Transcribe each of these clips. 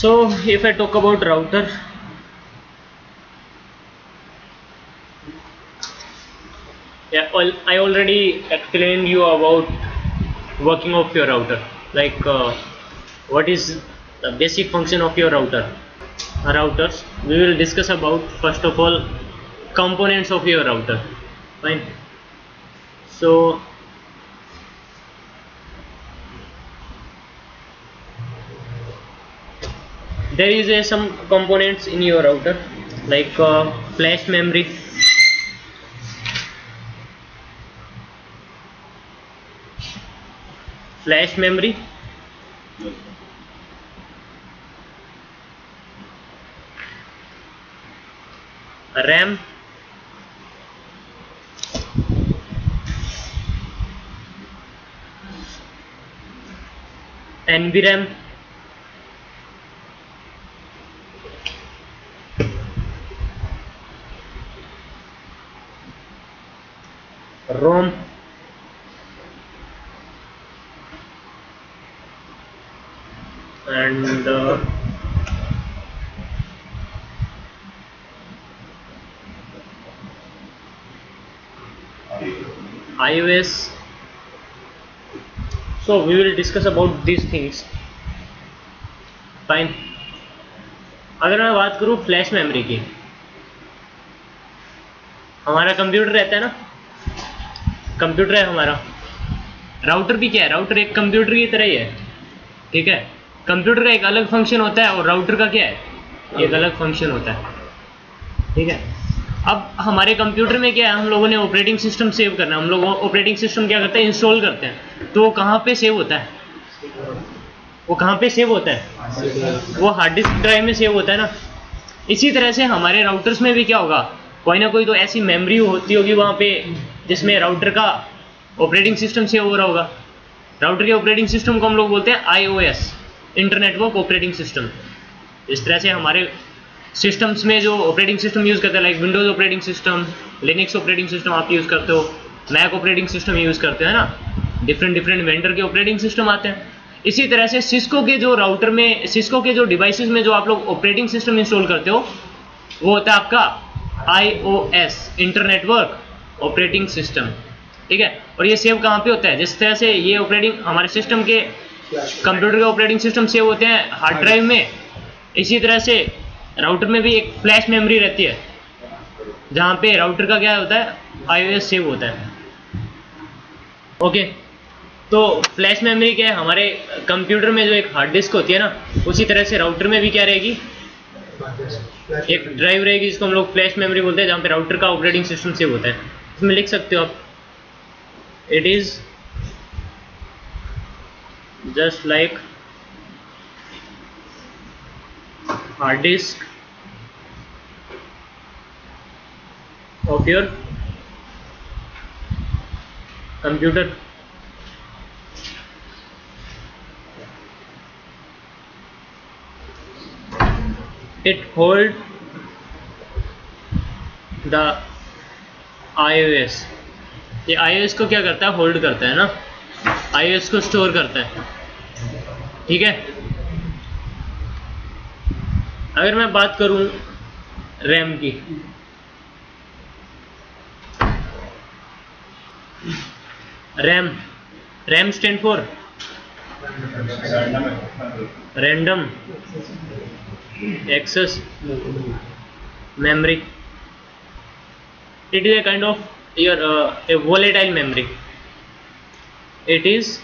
So if I talk about router, yeah, well, I already explained you about working of your router, like what is the basic function of your router. Routers we will discuss about, first of all, components of your router. Fine. So there is some components in your router, like flash memory, RAM, NVRAM, ROM, and IOS. So we will discuss about these things. Fine. अगर मैं बात करूँ flash memory की, हमारा computer रहता है ना, computer है हमारा, राउटर भी क्या है, राउटर एक कंप्यूटर की तरह ही है, ठीक है। कंप्यूटर का एक अलग फंक्शन होता है और राउटर का क्या है, एक अलग फंक्शन होता है, ठीक है। अब हमारे कंप्यूटर में क्या है, हम लोगों ने ऑपरेटिंग सिस्टम सेव करना है, हम लोग ऑपरेटिंग सिस्टम क्या करते हैं, इंस्टॉल करते हैं, तो वो कहाँ पे सेव होता है, वो कहाँ पे सेव होता है, वो हार्ड डिस्क ड्राइव में सेव होता है ना। इसी तरह से हमारे राउटर्स में भी क्या होगा, कोई ना कोई तो ऐसी मेमोरी होती होगी वहाँ पे जिसमें राउटर का ऑपरेटिंग सिस्टम सेव हो रहा होगा। राउटर के ऑपरेटिंग सिस्टम को हम लोग बोलते हैं IOS, इंटरनेटवर्क ऑपरेटिंग सिस्टम। इस तरह से हमारे सिस्टम्स में जो ऑपरेटिंग सिस्टम यूज़ करते हैं, like Windows operating system, Linux operating system आप यूज़ करते हो, मैक ऑपरेटिंग सिस्टम यूज़ करते हैं ना, डिफरेंट डिफरेंट वेंडर के ऑपरेटिंग सिस्टम आते हैं। इसी तरह से सिस्को के जो राउटर में, सिस्को के जो डिवाइसेस में जो आप लोग ऑपरेटिंग सिस्टम इंस्टॉल करते हो, वो होता है आपका IOS, इंटरनेटवर्क ऑपरेटिंग सिस्टम, ठीक है। और ये सेव कहाँ पर होता है, जिस तरह से ये ऑपरेटिंग हमारे सिस्टम के, कंप्यूटर के ऑपरेटिंग सिस्टम सेव होते हैं हार्ड ड्राइव में, इसी तरह से राउटर में भी एक फ्लैश मेमोरी रहती है जहाँ पे राउटर का क्या होता है, IOS सेव होता है। ओके, तो फ्लैश मेमोरी क्या है, हमारे कंप्यूटर में जो एक हार्ड डिस्क होती है ना, उसी तरह से राउटर में भी क्या रहेगी, एक ड्राइव रहेगी जिसको हम लोग फ्लैश मेमोरी बोलते हैं, जहाँ पे राउटर का ऑपरेटिंग सिस्टम सेव होता है। इसमें लिख सकते हो आप, it is just like hard disk of your computer. It holds the IOS. ये IOS को क्या करता है, होल्ड करता है ना, IOS को स्टोर करता है, ठीक है। अगर मैं बात करूं रैम की, RAM stand for random access memory. It is a kind of your a volatile memory, it is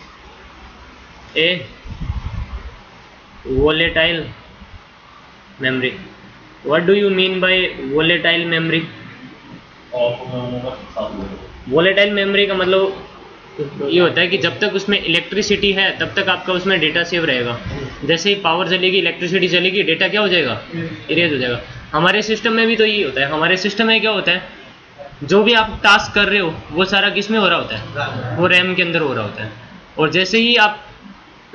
a volatile memory. What do you mean by volatile memory? volatile memory का मतलब ये होता है कि जब तक उसमें इलेक्ट्रिसिटी है तब तक आपका उसमें डेटा सेव रहेगा, जैसे ही पावर चलेगी, इलेक्ट्रिसिटी चलेगी, डेटा क्या हो जाएगा, इरेज हो जाएगा। हमारे सिस्टम में भी तो यही होता है, हमारे सिस्टम में क्या होता है, जो भी आप टास्क कर रहे हो वो सारा किस में हो रहा होता है, वो रैम के अंदर हो रहा होता है। और जैसे ही आप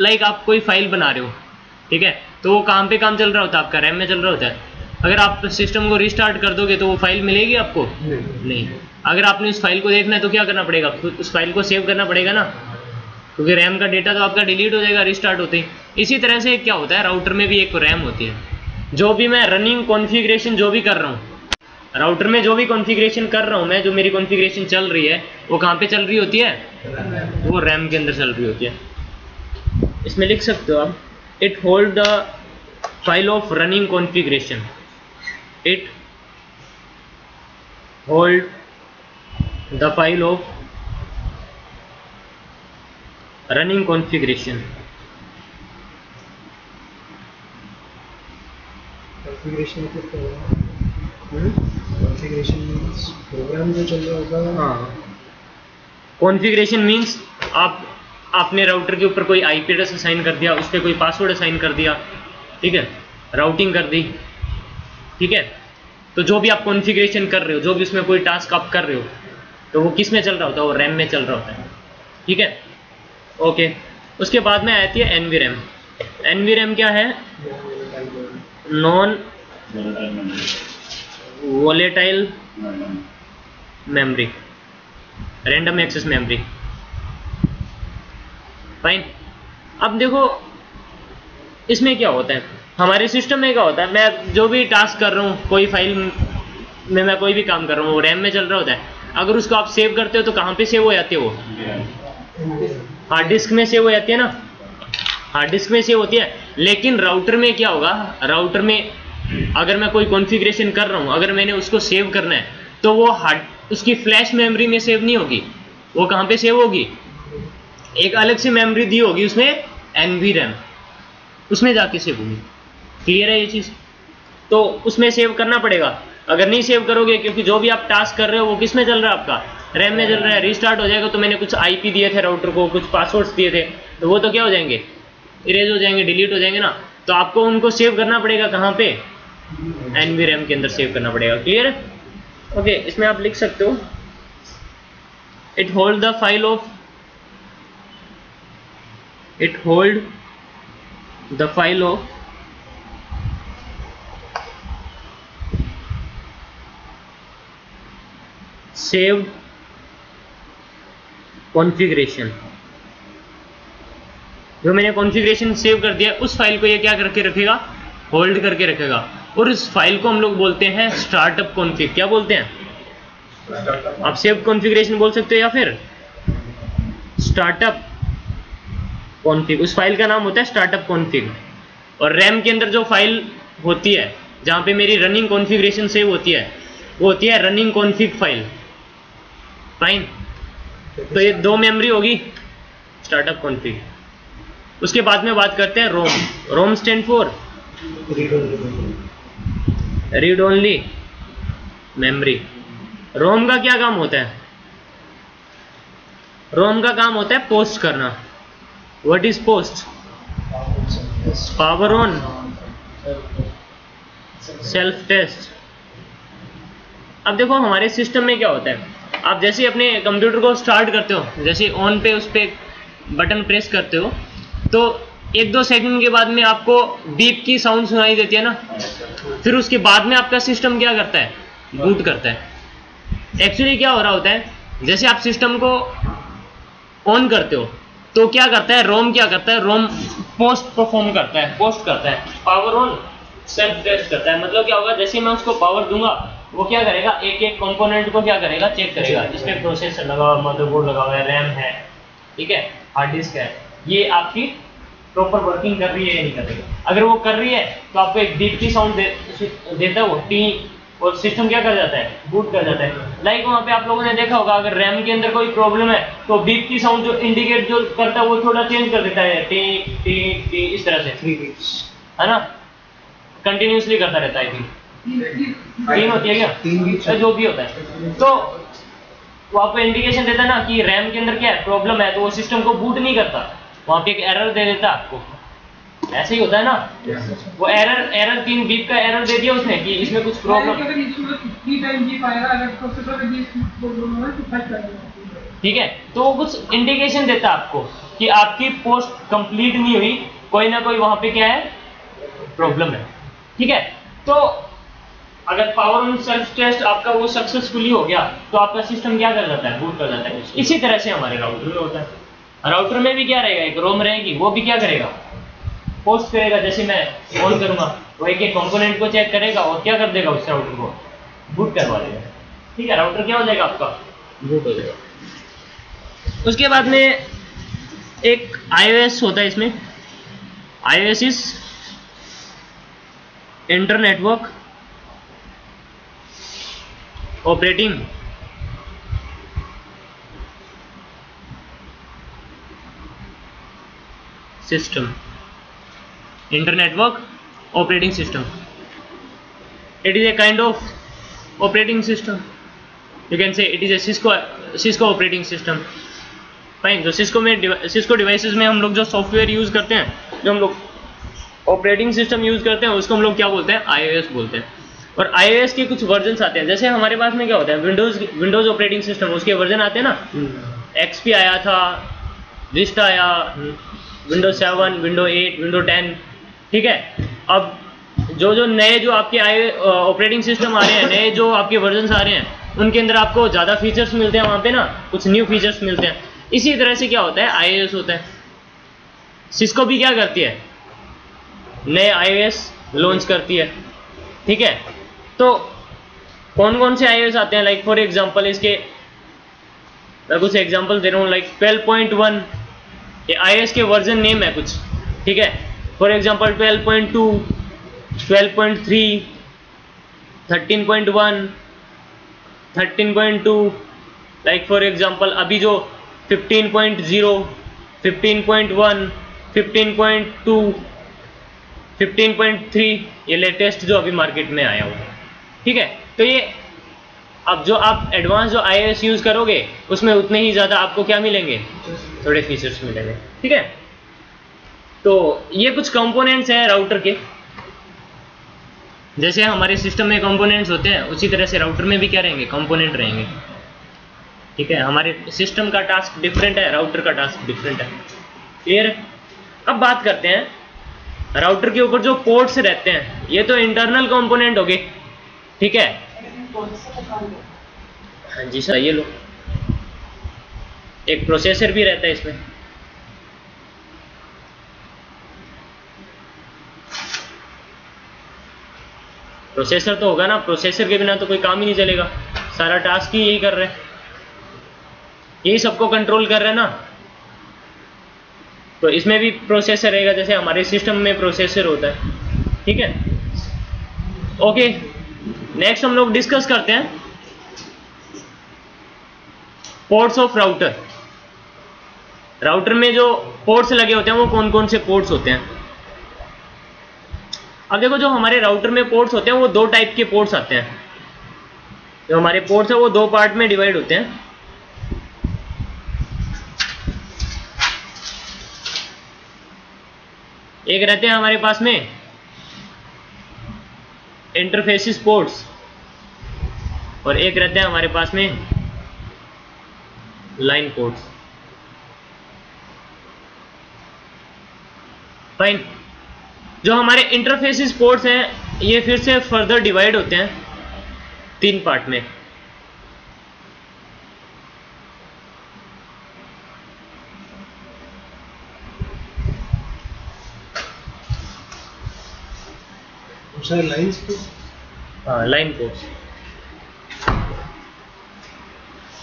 लाइक आप कोई फाइल बना रहे हो, ठीक है, तो वो काम पे काम चल रहा होता है, आपका रैम में चल रहा होता है। अगर आप सिस्टम को रिस्टार्ट कर दोगे तो वो फाइल मिलेगी आपको नहीं। अगर आपने उस फाइल को देखना है तो क्या करना पड़ेगा, उस फाइल को सेव करना पड़ेगा ना, क्योंकि रैम का डेटा तो आपका डिलीट हो जाएगा रिस्टार्ट होते ही। इसी तरह से क्या होता है, राउटर में भी एक रैम होती है। जो भी मैं रनिंग कॉन्फ़िगरेशन जो भी कर रहा हूँ राउटर में, जो भी कॉन्फ़िगरेशन कर रहा हूँ मैं, जो मेरी कॉन्फ़िगरेशन चल रही है वो कहाँ पे चल रही होती है, वो रैम के अंदर चल रही होती है। इसमें लिख सकते हो आप, it hold the file of running configuration, it hold the file of running configuration. Configuration means program जो चल रहा होगा। हाँ, कॉन्फ़िगरेशन मींस आपने राउटर के ऊपर कोई आईपी एड्रेस असाइन कर दिया, उस पर कोई पासवर्ड असाइन कर दिया, ठीक है, राउटिंग कर दी, ठीक है। तो जो भी आप कॉन्फ़िगरेशन कर रहे हो, जो भी उसमें कोई टास्क आप कर रहे हो, तो वो किस में चल रहा होता है, वो रैम में चल रहा होता है, ठीक है, ओके। उसके बाद में आती है एनवीरैम। एनवीरैम क्या है, non volatile memory, random access memory, fine. अब देखो इसमें क्या होता है, हमारे सिस्टम में क्या होता है, मैं जो भी टास्क कर रहा हूँ, कोई फाइल में मैं कोई भी काम कर रहा हूँ, वो रैम में चल रहा होता है। अगर उसको आप सेव करते हो तो कहाँ पे सेव हो जाती है, वो हार्ड डिस्क में सेव हो जाती है ना, हार्ड डिस्क में सेव होती है। लेकिन राउटर में क्या होगा, राउटर में अगर मैं कोई कॉन्फ़िगरेशन कर रहा हूँ, अगर मैंने उसको सेव करना है तो वो हार्ड, उसकी फ्लैश मेमोरी में सेव नहीं होगी, वो कहाँ पे सेव होगी, एक अलग सी मेमोरी दी होगी उसमें, एनवीरैम, उसमें जाके सेव होगी। क्लियर है ये चीज़, तो उसमें सेव करना पड़ेगा। अगर नहीं सेव करोगे, क्योंकि जो भी आप टास्क कर रहे हो वो किस में चल रहा है, आपका रैम में चल रहा है, रिस्टार्ट हो जाएगा। तो मैंने कुछ आईपी दिए थे राउटर को, कुछ पासवर्ड्स दिए थे, तो वो तो क्या हो जाएंगे, इरेज हो जाएंगे, डिलीट हो जाएंगे ना। तो आपको उनको सेव करना पड़ेगा कहाँ पे, एनवीरैम के अंदर सेव करना पड़ेगा। क्लियर है, ओके। इसमें आप लिख सकते हो, it hold the file of saved configuration. जो मैंने कॉन्फ़िगरेशन सेव कर दिया उस फाइल को ये क्या करके रखेगा, होल्ड करके रखेगा। और उस फाइल को हम लोग बोलते हैं स्टार्टअप कॉन्फ़िग। क्या बोलते हैं आप, सेव कॉन्फ़िगरेशन बोल सकते हो या फिर स्टार्टअप कॉन्फ़िग। उस फाइल का नाम होता है स्टार्टअप कॉन्फ़िग। और रैम के अंदर जो फाइल होती है जहाँ पे मेरी रनिंग कॉन्फ़िगरेशन सेव होती है, वो होती है रनिंग कॉन्फ़िग फाइल, फाइन। तो ये दो मेमोरी होगी, स्टार्टअप कॉन्फ़िग। उसके बाद में बात करते हैं ROM. ROM stand for read only memory. ROM का क्या काम होता है, रोम का काम होता है पोस्ट करना। What is POST, power on self test. अब देखो हमारे सिस्टम में क्या होता है, आप जैसे अपने कंप्यूटर को स्टार्ट करते हो, जैसे ऑन पे उस पर बटन प्रेस करते हो, तो एक दो सेकंड के बाद में आपको बीप की साउंड सुनाई देती है ना, फिर उसके बाद में आपका सिस्टम क्या करता है, बूट करता है। एक्चुअली क्या हो रहा होता है, जैसे आप सिस्टम को ऑन करते हो तो क्या करता है, रोम क्या करता है, रोम पोस्ट परफॉर्म करता है, पोस्ट करता है, पावर ऑन सेल्फ टेस्ट करता है। मतलब क्या होगा, जैसे मैं उसको पावर दूंगा, वो क्या करेगा, एक एक कंपोनेंट को क्या करेगा, चेक करेगा। इसमें प्रोसेसर लगा हुआ, मदरबोर्ड लगा हुआ है, रैम है, ठीक है, हार्ड डिस्क है, ये आपकी प्रॉपर वर्किंग कर रही है या नहीं कर रही है। अगर वो कर रही है तो आपको एक बीप की साउंड देता है वो टी, और सिस्टम क्या कर जाता है, बूट कर जाता है। लाइक वहाँ पे आप लोगों ने देखा होगा, अगर रैम के अंदर कोई प्रॉब्लम है तो बीप की साउंड जो इंडिकेट जो करता है वो थोड़ा चेंज कर देता है, टी टी टी, इस तरह से, है ना, कंटिन्यूसली करता रहता है। तीन होती है क्या, जो भी होता है, तो वो आपको इंडिकेशन देता है ना कि रैम के अंदर क्या है, प्रॉब्लम है, तो वो सिस्टम को बूट नहीं करता, वहाँ पे एक एरर दे देता आपको। ऐसे ही होता है ना, वो एरर तीन बीप का एरर दे दिया उसने कि इसमें कुछ प्रॉब्लम, ठीक है। तो वो कुछ इंडिकेशन देता आपको कि आपकी पोस्ट कंप्लीट नहीं हुई, कोई ना कोई वहाँ पे क्या है, प्रॉब्लम है, ठीक है। तो अगर पावर ऑन सेल्फ टेस्ट आपका वो सक्सेसफुली हो गया तो आपका सिस्टम क्या कर जाता है, बूट कर जाता है। इसी तरह से हमारे राउटर में होता है, राउटर में भी क्या रहेगा, एक रोम रहेगी, वो भी क्या करेगा, पोस्ट करेगा, जैसे मैं ऑन करूंगा वो एक एक कंपोनेंट को चेक करेगा और क्या कर देगा, उस राउटर को बूट करवा देगा। ठीक है, राउटर क्या हो जाएगा आपका, बूट हो जाएगा। उसके बाद में एक आईओएस होता है, इसमें IOS is internetwork operating system, internetwork operating system. It is a kind of operating system, you can say it is a Cisco operating system. Fine, जो सिस्को में, सिस्को डिवाइसेस में हम लोग जो सॉफ्टवेयर यूज़ करते हैं, जो हम लोग ऑपरेटिंग सिस्टम यूज़ करते हैं, उसको हम लोग क्या बोलते हैं, आईओएस बोलते हैं। और आईओएस के कुछ वर्जन्स आते हैं, जैसे हमारे पास में क्या होता है, विंडोज ऑपरेटिंग सिस्टम, उसके वर्जन आते हैं ना। एक्सपी आया था, विस्टा आया, विंडोज 7, विंडोज 8, विंडोज 10। ठीक है, अब जो नए जो आपके आए ऑपरेटिंग सिस्टम आ रहे हैं, नए जो आपके वर्जन आ रहे हैं, उनके अंदर आपको ज़्यादा फीचर्स मिलते हैं वहाँ पे ना, कुछ न्यू फीचर्स मिलते हैं। इसी तरह से क्या होता है, आईओएस होता है। सिस्को भी क्या करती है, नए आईओएस लॉन्च करती है। ठीक है, तो कौन कौन से आईओएस आते हैं, लाइक फॉर एग्जाम्पल इसके मैं कुछ एग्जाम्पल दे रहा हूँ, लाइक 12.1 आईओएस के वर्जन नेम है कुछ। ठीक है, for example 12.2, 12.3, 13.1, 13.2, like for example अभी जो 15.0, 15.1, 15.2, 15.3, ये लेटेस्ट जो अभी मार्केट में आया हुआ है। ठीक है, तो ये अब जो आप एडवांस जो आईओएस यूज़ करोगे, उसमें उतने ही ज़्यादा आपको क्या मिलेंगे, थोड़े फीचर्स मिलेंगे। ठीक है, तो ये कुछ कंपोनेंट्स हैं राउटर के। जैसे हमारे सिस्टम में कंपोनेंट्स होते हैं, उसी तरह से राउटर में भी क्या रहेंगे, कंपोनेंट रहेंगे। ठीक है, हमारे सिस्टम का टास्क डिफरेंट है, राउटर का टास्क डिफरेंट है। क्लियर। अब बात करते हैं राउटर के ऊपर जो पोर्ट्स रहते हैं, ये तो इंटरनल कंपोनेंट हो गए। ठीक है, हाँ जी सर, ये लो, एक प्रोसेसर भी रहता है इसमें। प्रोसेसर तो होगा ना, प्रोसेसर के बिना तो कोई काम ही नहीं चलेगा, सारा टास्क ही यही कर रहे हैं, यही सबको कंट्रोल कर रहे हैं ना। तो इसमें भी प्रोसेसर रहेगा, जैसे हमारे सिस्टम में प्रोसेसर होता है। ठीक है, ओके, नेक्स्ट हम लोग डिस्कस करते हैं पोर्ट्स ऑफ राउटर। राउटर में जो पोर्ट्स लगे होते हैं, वो कौन कौन से पोर्ट्स होते हैं। अब देखो, जो हमारे राउटर में पोर्ट्स होते हैं, वो दो टाइप के पोर्ट्स आते हैं। जो हमारे पोर्ट्स हैं वो दो पार्ट में डिवाइड होते हैं। एक रहते हैं हमारे पास में इंटरफेसिस पोर्ट्स, और एक रहते हैं हमारे पास में लाइन पोर्ट्स। फाइन, जो हमारे इंटरफेसिस पोर्ट्स हैं, ये फिर से फर्दर डिवाइड होते हैं तीन पार्ट में। लाइन पोर्ट्स, हाँ लाइन पोर्ट्स,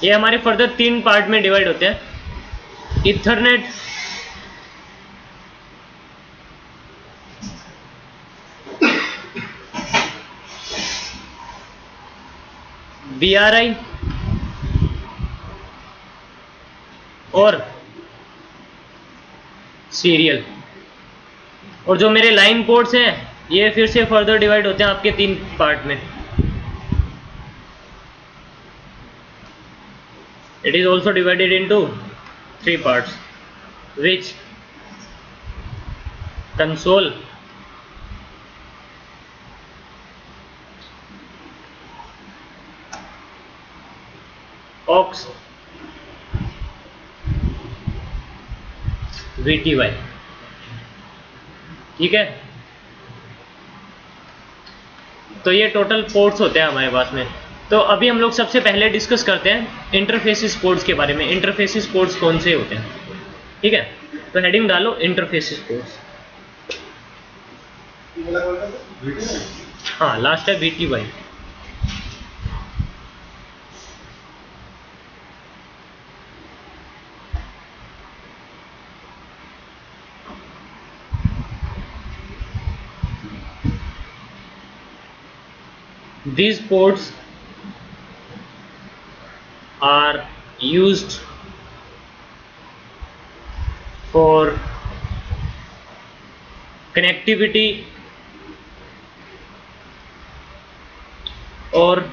ये हमारे फर्दर तीन पार्ट में डिवाइड होते हैं। इथरनेट, बीआरआई और सीरियल। और जो मेरे लाइन पोर्ट्स हैं, ये फिर से फर्दर डिवाइड होते हैं आपके तीन पार्ट में। It is also divided into 3 parts, which console, aux, VTY। ठीक है, तो ये टोटल पोर्ट्स होते हैं हमारे पास में। तो अभी हम लोग सबसे पहले डिस्कस करते हैं इंटरफेसिस पोर्ट्स के बारे में। इंटरफेसिस पोर्ट्स कौन से होते हैं। ठीक है, तो हेडिंग डालो, इंटरफेसिस पोर्ट्स। हाँ लास्ट है VTY। These ports are used for connectivity or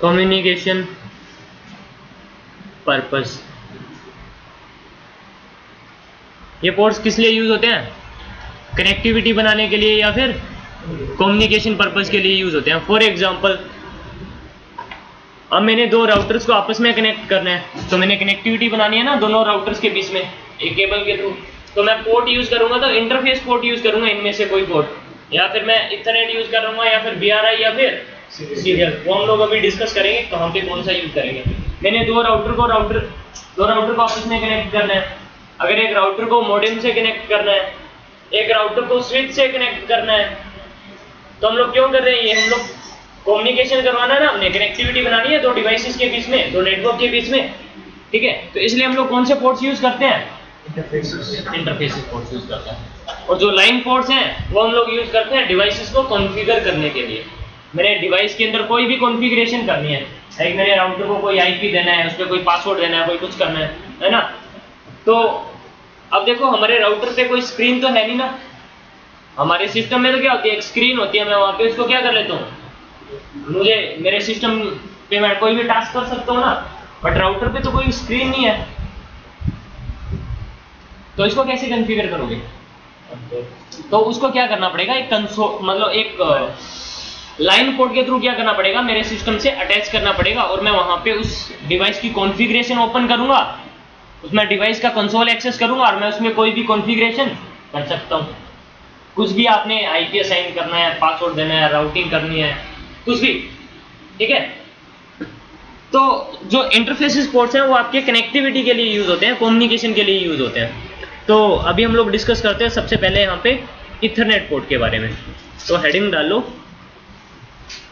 communication purpose। ये ports किस लिए यूज होते हैं? कनेक्टिविटी बनाने के लिए या फिर कम्युनिकेशन पर्पस के लिए यूज होते हैं। फॉर एग्जांपल, अब मैंने दो राउटर्स को आपस में कनेक्ट करना है, तो मैंने कनेक्टिविटी बनानी है ना दोनों राउटर्स के बीच में एक केबल के थ्रू, तो मैं पोर्ट यूज करूंगा, तो इंटरफेस पोर्ट यूज करूंगा इनमें से कोई पोर्ट, या फिर मैं इथरनेट यूज करूंगा या फिर BRI या फिर सीरियल। वो हम लोग अभी डिस्कस करेंगे कहाँ पे कौन सा यूज करेंगे। मैंने दो राउटर को आपस में कनेक्ट करना है। अगर एक राउटर को मॉडेम से कनेक्ट करना है, एक राउटर को स्विच से कनेक्ट करना है, तो हम लोग क्यों कर रहे हैं ये? हम लोग कम्युनिकेशन करवाना है ना, हमने कनेक्टिविटी बनानी है दो डिवाइसेस के बीच में, दो नेटवर्क के बीच में, ठीक है। तो इसलिए हम लोग कौन से पोर्ट्स यूज करते हैं? इंटरफेसेस पोर्ट्स यूज करते हैं। और जो लाइन पोर्ट्स हैं वो हम लोग यूज करते हैं डिवाइसेस को कॉन्फ़िगर करने के लिए। मैंने डिवाइस के अंदर कोई भी कॉन्फ़िगरेशन करनी है, लाइक मेरे राउटर को कोई IP देना है, उसपे कोई पासवर्ड देना है, कोई कुछ करना है ना। तो अब देखो, हमारे राउटर पे कोई स्क्रीन तो है नहीं ना, हमारे सिस्टम में तो क्या होती है, एक स्क्रीन होती है, मैं वहाँ पे उसको क्या कर लेता हूँ, मुझे मेरे सिस्टम पे मैं कोई भी टास्क कर सकता हूँ ना, बट राउटर पे तो कोई स्क्रीन नहीं है, तो इसको कैसे कॉन्फ़िगर करोगे? तो उसको क्या करना पड़ेगा, एक कंसोल मतलब एक लाइन पोर्ट के थ्रू क्या करना पड़ेगा, मेरे सिस्टम से अटैच करना पड़ेगा, और मैं वहाँ पे उस डिवाइस की कॉन्फ़िगरेशन ओपन करूँगा, उसमें डिवाइस का कंसोल एक्सेस करूंगा, और मैं उसमें कोई भी कॉन्फ़िगरेशन कर सकता हूँ। कुछ भी आपने IP असाइन करना है, पासवर्ड देना है, राउटिंग करनी है, कुछ भी, ठीक है। तो जो इंटरफेसेस पोर्ट्स हैं वो आपके कनेक्टिविटी के लिए यूज होते हैं, कम्युनिकेशन के लिए यूज होते हैं। तो अभी हम लोग डिस्कस करते हैं सबसे पहले यहाँ पे इथरनेट पोर्ट के बारे में। तो हेडिंग डालो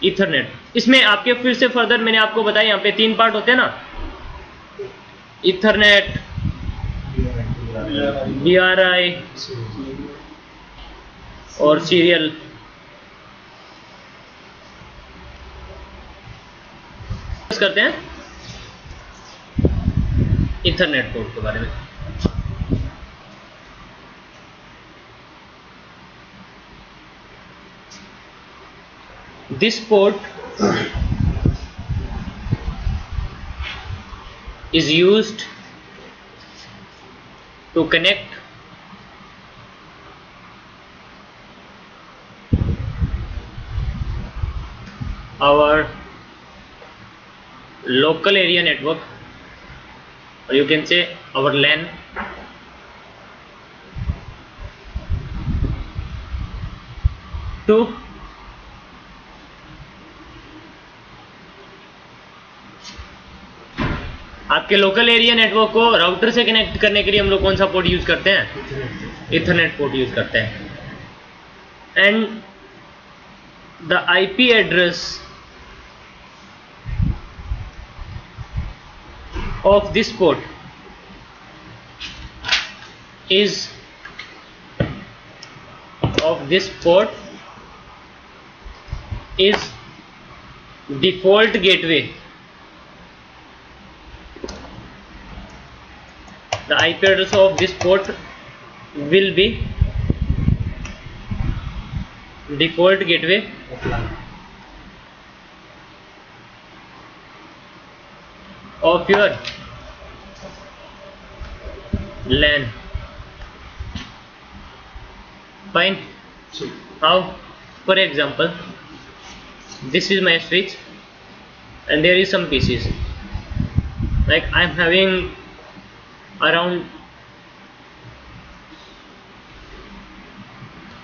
इथरनेट। इसमें आपके फिर से फर्दर मैंने आपको बताया यहाँ पे तीन पार्ट होते हैं ना, इथरनेट, BRI और सीरियल। करते हैं इथरनेट पोर्ट के बारे में। This port is used to connect our local area network, or you can say our LAN, to आपके लोकल एरिया नेटवर्क को राउटर से कनेक्ट करने के लिए हम लोग कौन सा पोर्ट यूज करते हैं? इथरनेट पोर्ट यूज करते हैं। And the IP address of this port is default gateway. The IP address of this port will be default gateway of your LAN. Fine. How? For example, this is my switch, and there is some pieces. Like I am having around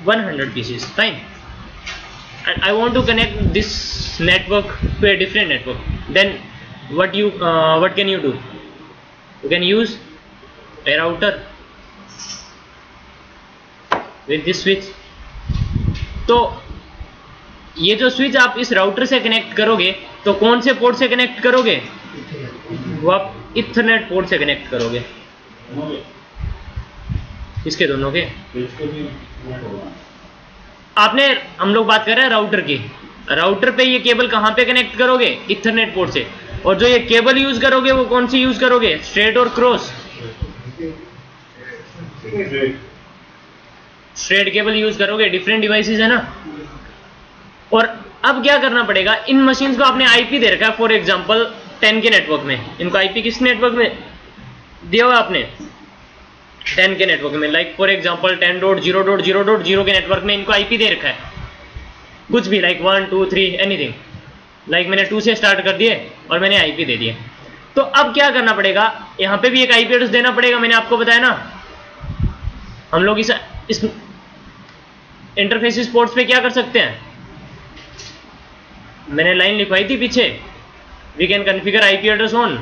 100 pieces, fine, and I want to connect this network to a different network. Then what can you do? You can use a router with this switch. तो ये जो switch आप इस router से connect करोगे तो कौन से पोर्ट से कनेक्ट करोगे? वो आप इथरनेट पोर्ट से कनेक्ट करोगे। इसके दोनों के आपने हम लोग बात कर रहे हैं राउटर की। राउटर पे ये केबल कहाँ पे कनेक्ट करोगे? इथरनेट पोर्ट से। और जो ये केबल यूज करोगे वो कौन सी यूज करोगे? स्ट्रेट और क्रॉस? स्ट्रेट केबल यूज करोगे। डिफरेंट डिवाइसेस है ना। और अब क्या करना पड़ेगा, इन मशीन्स को आपने आईपी दे रखा है। फॉर एग्जांपल 10 के नेटवर्क में इनको आईपी किस नेटवर्क में दिया हुआ आपने? 10 के नेटवर्क में। लाइक फॉर एग्जांपल 10.0.0.0 के नेटवर्क में इनको आईपी दे रखा है। कुछ भी लाइक 1 2 3 एनीथिंग। लाइक मैंने 2 से स्टार्ट कर दिए और मैंने आईपी दे दिए। तो अब क्या करना पड़ेगा, यहाँ पे भी एक आईपी एड्रेस देना पड़ेगा। मैंने आपको बताया ना हम लोग इस इंटरफेसिस पोर्ट्स पे क्या कर सकते हैं। मैंने लाइन लिखवाई थी पीछे, we can configure IP address on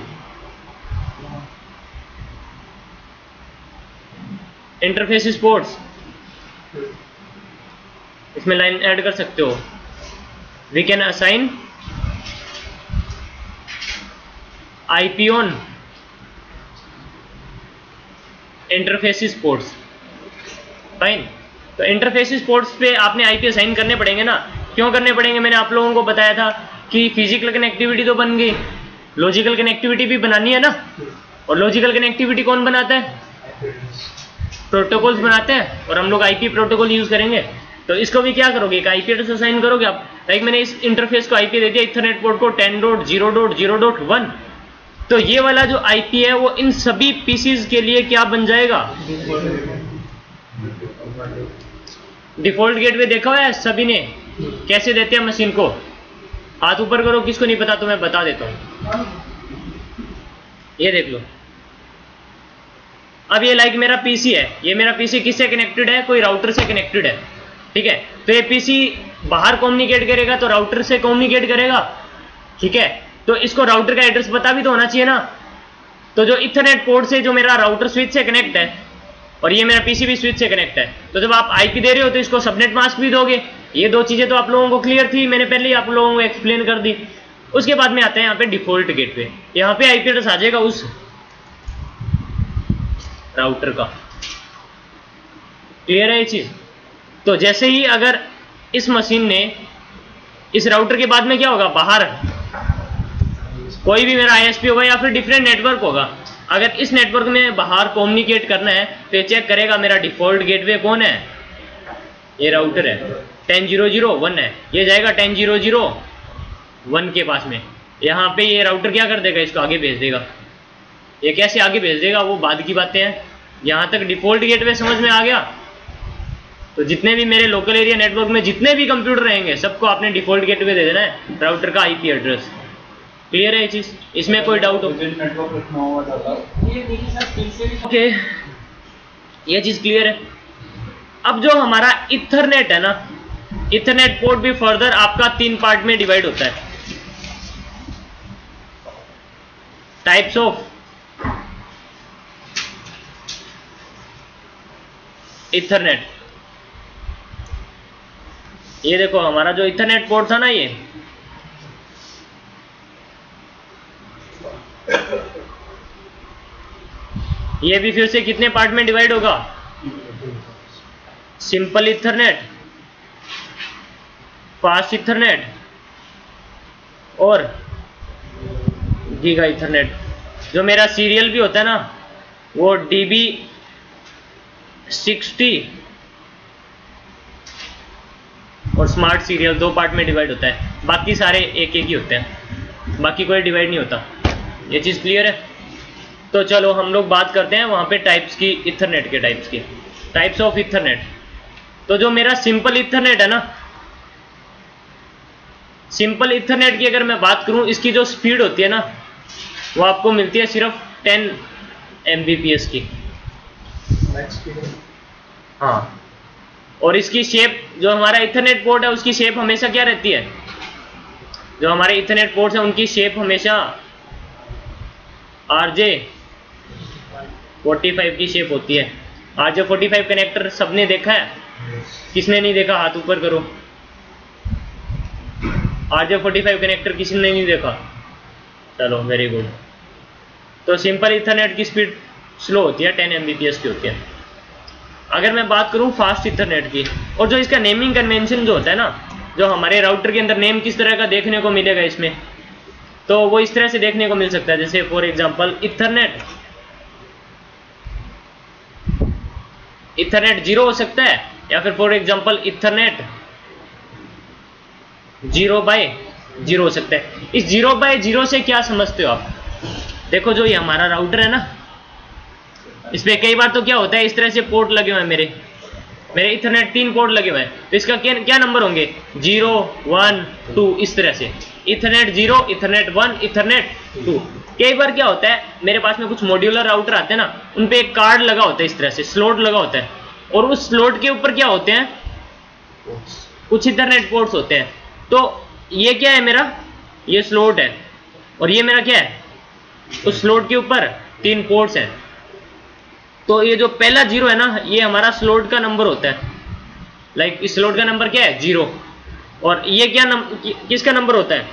interfaces ports. इसमें लाइन ऐड कर सकते हो, we can assign IP on interfaces ports. Fine. तो इंटरफेसिस पोर्ट्स पे आपने आईपी असाइन करने पड़ेंगे ना। क्यों करने पड़ेंगे? मैंने आप लोगों को बताया था कि फिजिकल कनेक्टिविटी तो बन गई, लॉजिकल कनेक्टिविटी भी बनानी है ना। और लॉजिकल कनेक्टिविटी कौन बनाता है? प्रोटोकॉल्स बनाते हैं। और हम लोग आईपी प्रोटोकॉल यूज करेंगे। तो इसको भी क्या करोगे, एक आईपी एड्रेस असाइन करोगे आप। लाइक मैंने इस इंटरफेस को आईपी दे दिया इथरनेट पोर्ट को 10.0.0.1। तो ये वाला जो आईपी है वो इन सभी पीसीज के लिए क्या बन जाएगा? डिफॉल्ट गेटवे देखा हुआ है सभी ने कैसे देते हैं मशीन को। हाथ ऊपर करो किसको नहीं पता तो मैं बता देता हूं। ये देख लो। अब ये लाइक मेरा पीसी है, ये मेरा पीसी किससे कनेक्टेड है? कोई राउटर से कनेक्टेड है। ठीक है। तो ये पीसी बाहर कम्युनिकेट करेगा तो राउटर से कम्युनिकेट करेगा। ठीक है। तो इसको राउटर का एड्रेस पता भी तो होना चाहिए ना। तो जो इथरनेट पोर्ट से जो मेरा राउटर स्विच से कनेक्ट है और ये मेरा पीसी भी स्विच से कनेक्ट है, तो जब आप आईपी दे रहे हो तो इसको सबनेट मास्क भी दोगे। ये दो चीजें तो आप लोगों को क्लियर थी, मैंने पहले ही आप लोगों को एक्सप्लेन कर दी। उसके बाद में आते हैं यहाँ पे डिफॉल्ट गेटवे। यहाँ पे आईपी एड्रेस आ जाएगा उस राउटर का। क्लियर है ये चीज। तो जैसे ही अगर इस मशीन ने इस राउटर के बाद में क्या होगा, बाहर कोई भी मेरा आईएसपी होगा या फिर डिफरेंट नेटवर्क होगा, अगर इस नेटवर्क में बाहर कम्युनिकेट करना है तो ये चेक करेगा मेरा डिफॉल्ट गेटवे कौन है। ये राउटर है 10.0.0.1 है, ये जाएगा 10.0.0.1 के पास में। यहाँ पे ये राउटर क्या कर देगा, इसको आगे भेज देगा। ये कैसे आगे भेज देगा वो बाद की बातें हैं। यहाँ तक डिफॉल्ट गेटवे समझ में आ गया। तो जितने भी मेरे लोकल एरिया नेटवर्क में जितने भी कंप्यूटर रहेंगे सबको आपने डिफॉल्ट गेटवे दे देना है, राउटर का आईपी एड्रेस। क्लियर है ये चीज, इसमें कोई डाउट हो? ओके, ये चीज क्लियर है। अब जो हमारा इथरनेट है ना, इथरनेट पोर्ट भी फर्दर आपका 3 पार्ट में डिवाइड होता है। Types of Ethernet. ये देखो हमारा जो इथरनेट पोर्ट था ना, ये भी फिर से कितने पार्ट में डिवाइड होगा? सिंपल इथरनेट, फास्ट इथरनेट और गीगा इथरनेट। जो मेरा सीरियल भी होता है ना वो DB 60 और स्मार्ट सीरियल 2 पार्ट में डिवाइड होता है। बाकी सारे एक एक ही होते हैं, बाकी कोई डिवाइड नहीं होता। ये चीज़ क्लियर है। तो चलो हम लोग बात करते हैं वहाँ पे टाइप्स की, इथरनेट के टाइप्स की। Types of Ethernet. तो जो मेरा सिंपल इथरनेट है ना, सिंपल इथरनेट की अगर मैं बात करूँ, इसकी जो स्पीड होती है ना वो आपको मिलती है सिर्फ 10 Mbps की। हाँ। और इसकी शेप जो हमारा इथरनेट पोर्ट है उसकी शेप हमेशा क्या रहती है, जो हमारे इथरनेट पोर्ट्स हैं उनकी शेप हमेशा RJ45 की शेप होती है। RJ45 कनेक्टर सबने देखा है। किसने नहीं देखा, हाथ ऊपर करो। RJ45 कनेक्टर किसने नहीं देखा? चलो वेरी गुड। तो सिंपल इथरनेट की स्पीड स्लो होती है, 10 Mbps की होती है। अगर मैं बात करूं फास्ट इथरनेट की, और जो इसका नेमिंग कन्वेंशन जो होता है ना, जो हमारे राउटर के अंदर नेम किस तरह का देखने को मिलेगा इसमें, तो वो इस तरह से देखने को मिल सकता है। जैसे फॉर एग्जांपल इथरनेट 0 हो सकता है, या फिर फॉर एग्जांपल इथरनेट 0/0 हो सकता है। इस 0/0 से क्या समझते हो आप? देखो जो ये हमारा राउटर है ना, इसमें कई बार तो क्या होता है, इस तरह से पोर्ट लगे हुए हैं। मेरे इथरनेट 3 पोर्ट लगे हुए हैं, तो इसका क्या नंबर होंगे? 0, 1, 2 इस तरह से। Ethernet 0, ethernet 1, ethernet 2। कई बार क्या होता है, मेरे पास में कुछ मॉड्यूलर राउटर आते हैं ना, उन पे एक कार्ड लगा होता है, इस तरह से स्लॉट लगा होता है, और उस स्लॉट के ऊपर क्या होते हैं, कुछ इथरनेट पोर्ट्स होते हैं। तो ये क्या है मेरा, ये स्लॉट है, और ये मेरा क्या है, उस स्लॉट के ऊपर 3 पोर्ट्स हैं। तो ये जो पहला 0 है ना, ये हमारा स्लॉट का नंबर होता है। लाइक इस स्लॉट का नंबर क्या है? 0। और ये क्या किसका नंबर होता है?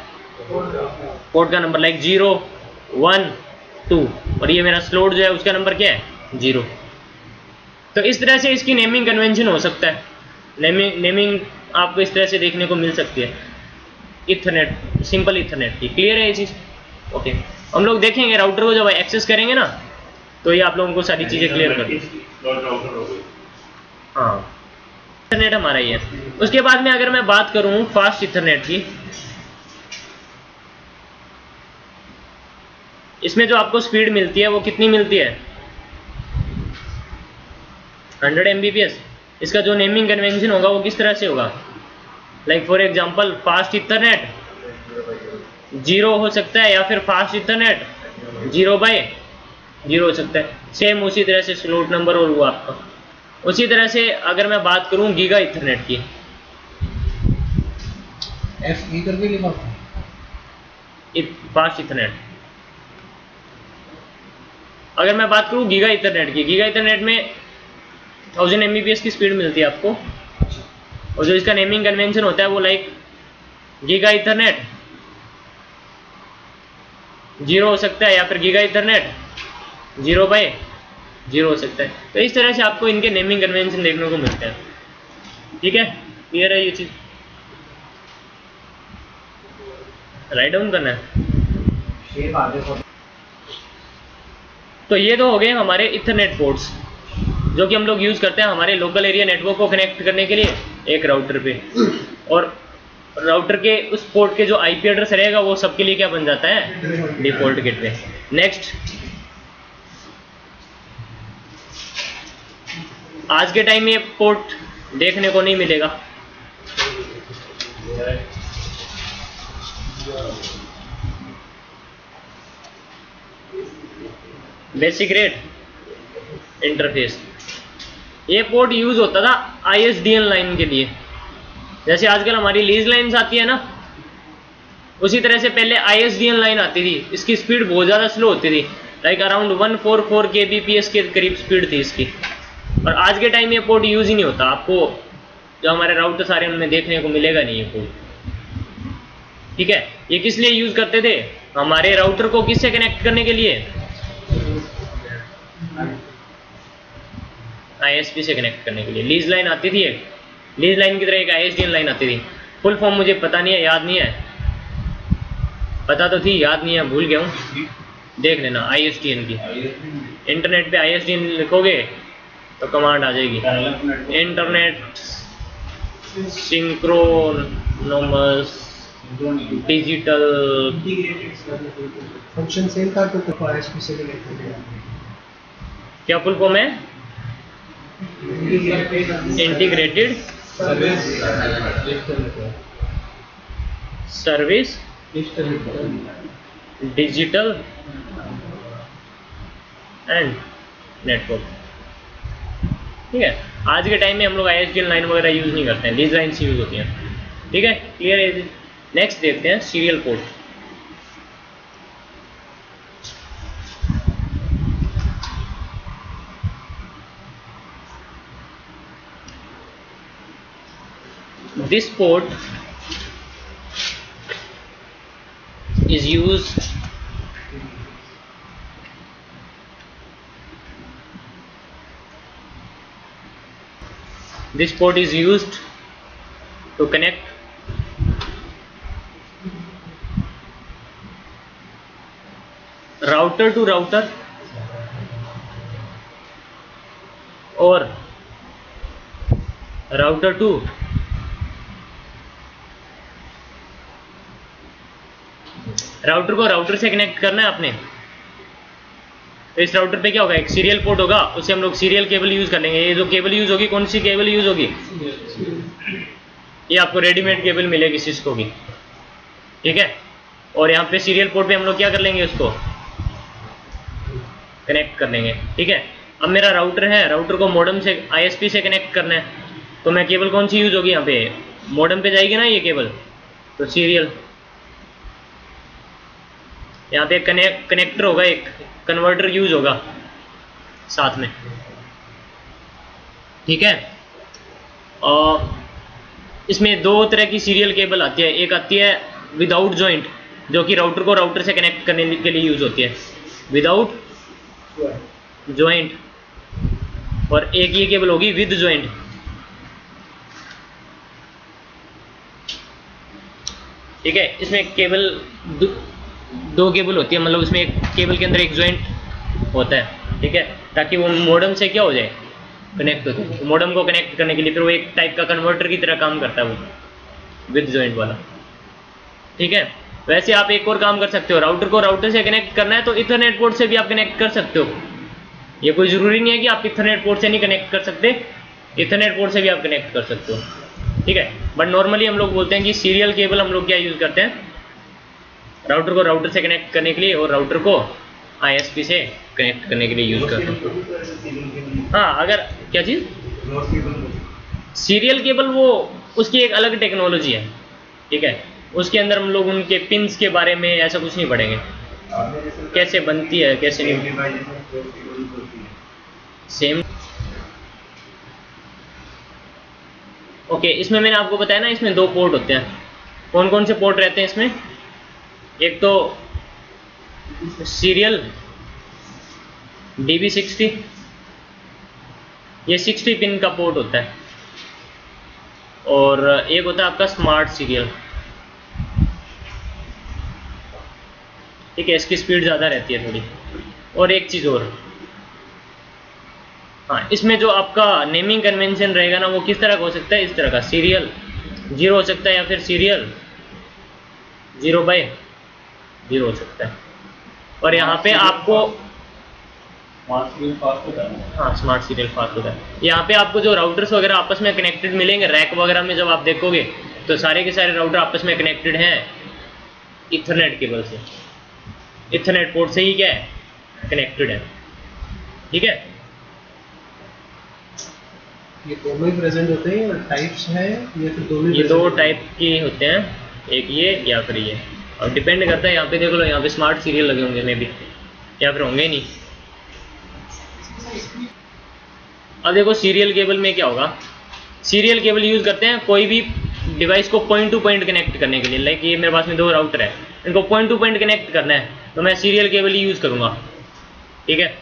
पोर्ट का नंबर। लाइक 0, 1, 2, और ये मेरा स्लॉट जो है उसका नंबर क्या है? 0। तो इस तरह से इसकी नेमिंग कन्वेंशन हो सकता है। नेमिंग आपको इस तरह से देखने को मिल सकती है इथरनेट, सिंपल इथरनेट की। क्लियर है ये चीज़? ओके, हम लोग देखेंगे राउटर को जब एक्सेस करेंगे ना, तो ये आप लोगों को सारी चीज़ें क्लियर कर देंगे। हाँ, इथरनेट हमारा ये है। उसके बाद में अगर मैं बात करूँ फास्ट इथरनेट की, इसमें जो आपको स्पीड मिलती है वो कितनी मिलती है? 100 Mbps। इसका जो नेमिंग कन्वेंशन होगा वो किस तरह से होगा? Like for example fast ethernet 0 हो सकता है, या फिर फास्ट इथरनेट 0/0 हो सकता है। सेम उसी तरह से स्लॉट नंबर और हुआ आपका। उसी तरह से अगर मैं बात करूं गीगा इथरनेट की, FE करके लिखा फास्ट इथरनेट। अगर मैं बात करूं गीगा इथरनेट की, गीगा इथरनेट में 1000 Mbps की स्पीड मिलती है आपको, और जो इसका नेमिंग कन्वेंशन होता है वो लाइक गीगा इथरनेट 0 हो सकता है, या फिर गीगा इथरनेट 0/0 हो सकता है। तो इस तरह से आपको इनके नेमिंग कन्वेंशन देखने को मिलते हैं। ठीक है, क्लियर है ये चीज़? राइट डाउन करना है। तो ये तो हो गए हमारे इथरनेट पोर्ट्स, जो कि हम लोग यूज़ करते हैं हमारे लोकल एरिया नेटवर्क को कनेक्ट करने के लिए एक राउटर पे। और राउटर के उस पोर्ट के जो IP एड्रेस रहेगा वो सबके लिए क्या बन जाता है? Default gateway. नेक्स्ट, आज के टाइम ये पोर्ट देखने को नहीं मिलेगा। बेसिक रेट इंटरफेस, ये पोर्ट यूज़ होता था ISDN लाइन के लिए। जैसे आजकल हमारी लीज लाइन्स आती है ना, उसी तरह से पहले ISDN लाइन आती थी। इसकी स्पीड बहुत ज़्यादा स्लो होती थी, लाइक अराउंड 144 kbps के करीब स्पीड थी इसकी। और आज के टाइम ये पोर्ट यूज़ ही नहीं होता। आपको जो हमारे राउटर सारे उनमें देखने को मिलेगा नहीं ये पोर्ट। ठीक है, ये किस लिए यूज़ करते थे? हमारे राउटर को किससे कनेक्ट करने के लिए? ISP से कनेक्ट करने के लिए। लीज लाइन आती थी एक, लीज लाइन की तरह एक ISDN लाइन आती थी। फुल फॉर्म मुझे पता नहीं है, याद नहीं है, पता तो थी याद नहीं है, भूल गया हूँ, देख लेना। ISDN की इंटरनेट पे ISDN लिखोगे तो कमांड आ जाएगी, internet synchronous digital function same था। तो ISP से क्या फुल फॉर्म है? Integrated service digital and network. ठीक है, आज के टाइम में हम लोग ISDN लाइन वगैरह यूज़ नहीं करते हैं, लीज लाइन यूज़ होती हैं। ठीक है, क्लियर है। नेक्स्ट देखते हैं serial port. this port is used to connect router to router or router to router को राउटर से कनेक्ट करना है आपने। तो इस राउटर पे क्या होगा, एक सीरियल पोर्ट होगा, उसे हम लोग सीरियल केबल यूज कर लेंगे। ये जो केबल यूज होगी, कौन सी केबल यूज होगी, ये आपको रेडीमेड केबल मिलेगी सिस्को की, ठीक है। और यहाँ पे सीरियल पोर्ट पे हम लोग क्या कर लेंगे, उसको कनेक्ट कर लेंगे, ठीक है। अब मेरा राउटर है, राउटर को मॉडम से आईएसपी से कनेक्ट करना है, तो मैं केबल कौन सी यूज होगी, यहाँ पे मॉडम पे जाएगी ना ये केबल, तो सीरियल, यहाँ पे कनेक्टर होगा, एक कन्वर्टर यूज होगा साथ में, ठीक है। और इसमें दो तरह की सीरियल केबल आती है, एक आती है विदाउट जॉइंट, जो कि राउटर को राउटर से कनेक्ट करने के लिए यूज होती है विदाउट जॉइंट, और एक ये केबल होगी विद जॉइंट। ठीक है, इसमें केबल दो केबल होती है, मतलब उसमें एक केबल के अंदर एक जॉइंट होता है, ठीक है, ताकि वो मॉडम से क्या हो जाए, कनेक्ट हो जाए। मॉडम को कनेक्ट करने के लिए फिर वो एक टाइप का कन्वर्टर की तरह काम करता है वो विद जॉइंट वाला, ठीक है। वैसे आप एक और काम कर सकते हो, राउटर को राउटर से कनेक्ट करना है तो इथरनेट पोर्ट से भी आप कनेक्ट कर सकते हो। ये कोई ज़रूरी नहीं है कि आप इथरनेट पोर्ट से नहीं कनेक्ट कर सकते, इथरनेट पोर्ट से भी आप कनेक्ट कर सकते हो, ठीक है। बट नॉर्मली हम लोग बोलते हैं कि सीरियल केबल हम लोग क्या यूज़ करते हैं, राउटर को राउटर से कनेक्ट करने के लिए और राउटर को आईएसपी से कनेक्ट करने के लिए यूज करते हैं। हाँ, अगर क्या चीज़ सीरियल केबल, वो उसकी एक अलग टेक्नोलॉजी है, ठीक है। उसके अंदर हम लोग उनके पिन्स के बारे में ऐसा कुछ नहीं पढ़ेंगे, कैसे बनती है कैसे नहीं, सेम ओके। इसमें मैंने आपको बताया ना, इसमें दो पोर्ट होते हैं, कौन कौन से पोर्ट रहते हैं इसमें, एक तो सीरियल DB60, ये 60 पिन का पोर्ट होता है, और एक होता है आपका स्मार्ट सीरियल, ठीक है, इसकी स्पीड ज़्यादा रहती है थोड़ी। और एक चीज़ और, हाँ, इसमें जो आपका नेमिंग कन्वेंशन रहेगा ना, वो किस तरह का हो सकता है, इस तरह का, सीरियल 0 हो सकता है या फिर सीरियल 0/0 हो सकता है। और यहाँ पे आपको स्मार्ट सीरियल फास्ट होता है। यहाँ पे आपको जो राउटर्स वगैरह आपस में कनेक्टेड मिलेंगे, रैक वगैरह में जब आप देखोगे तो सारे के सारे राउटर आपस में कनेक्टेड हैं इथरनेट केबल से, इथरनेट पोर्ट से ही क्या है, कनेक्टेड है, ठीक है। ये दोनों प्रेजेंट होते हैं और टाइप्स हैं या फिर दोनों, ये दो टाइप के होते हैं, एक ये या फिर ये, और डिपेंड करता है। यहाँ पे देख लो, यहाँ पे स्मार्ट सीरियल लगे होंगे मे भी, या फिर होंगे ही नहीं। अब देखो सीरियल केबल में क्या होगा, सीरियल केबल यूज़ करते हैं कोई भी डिवाइस को पॉइंट टू पॉइंट कनेक्ट करने के लिए। लाइक ये मेरे पास में दो राउटर है, इनको पॉइंट टू पॉइंट कनेक्ट करना है तो मैं सीरियल केबल ही यूज़ करूँगा, ठीक है।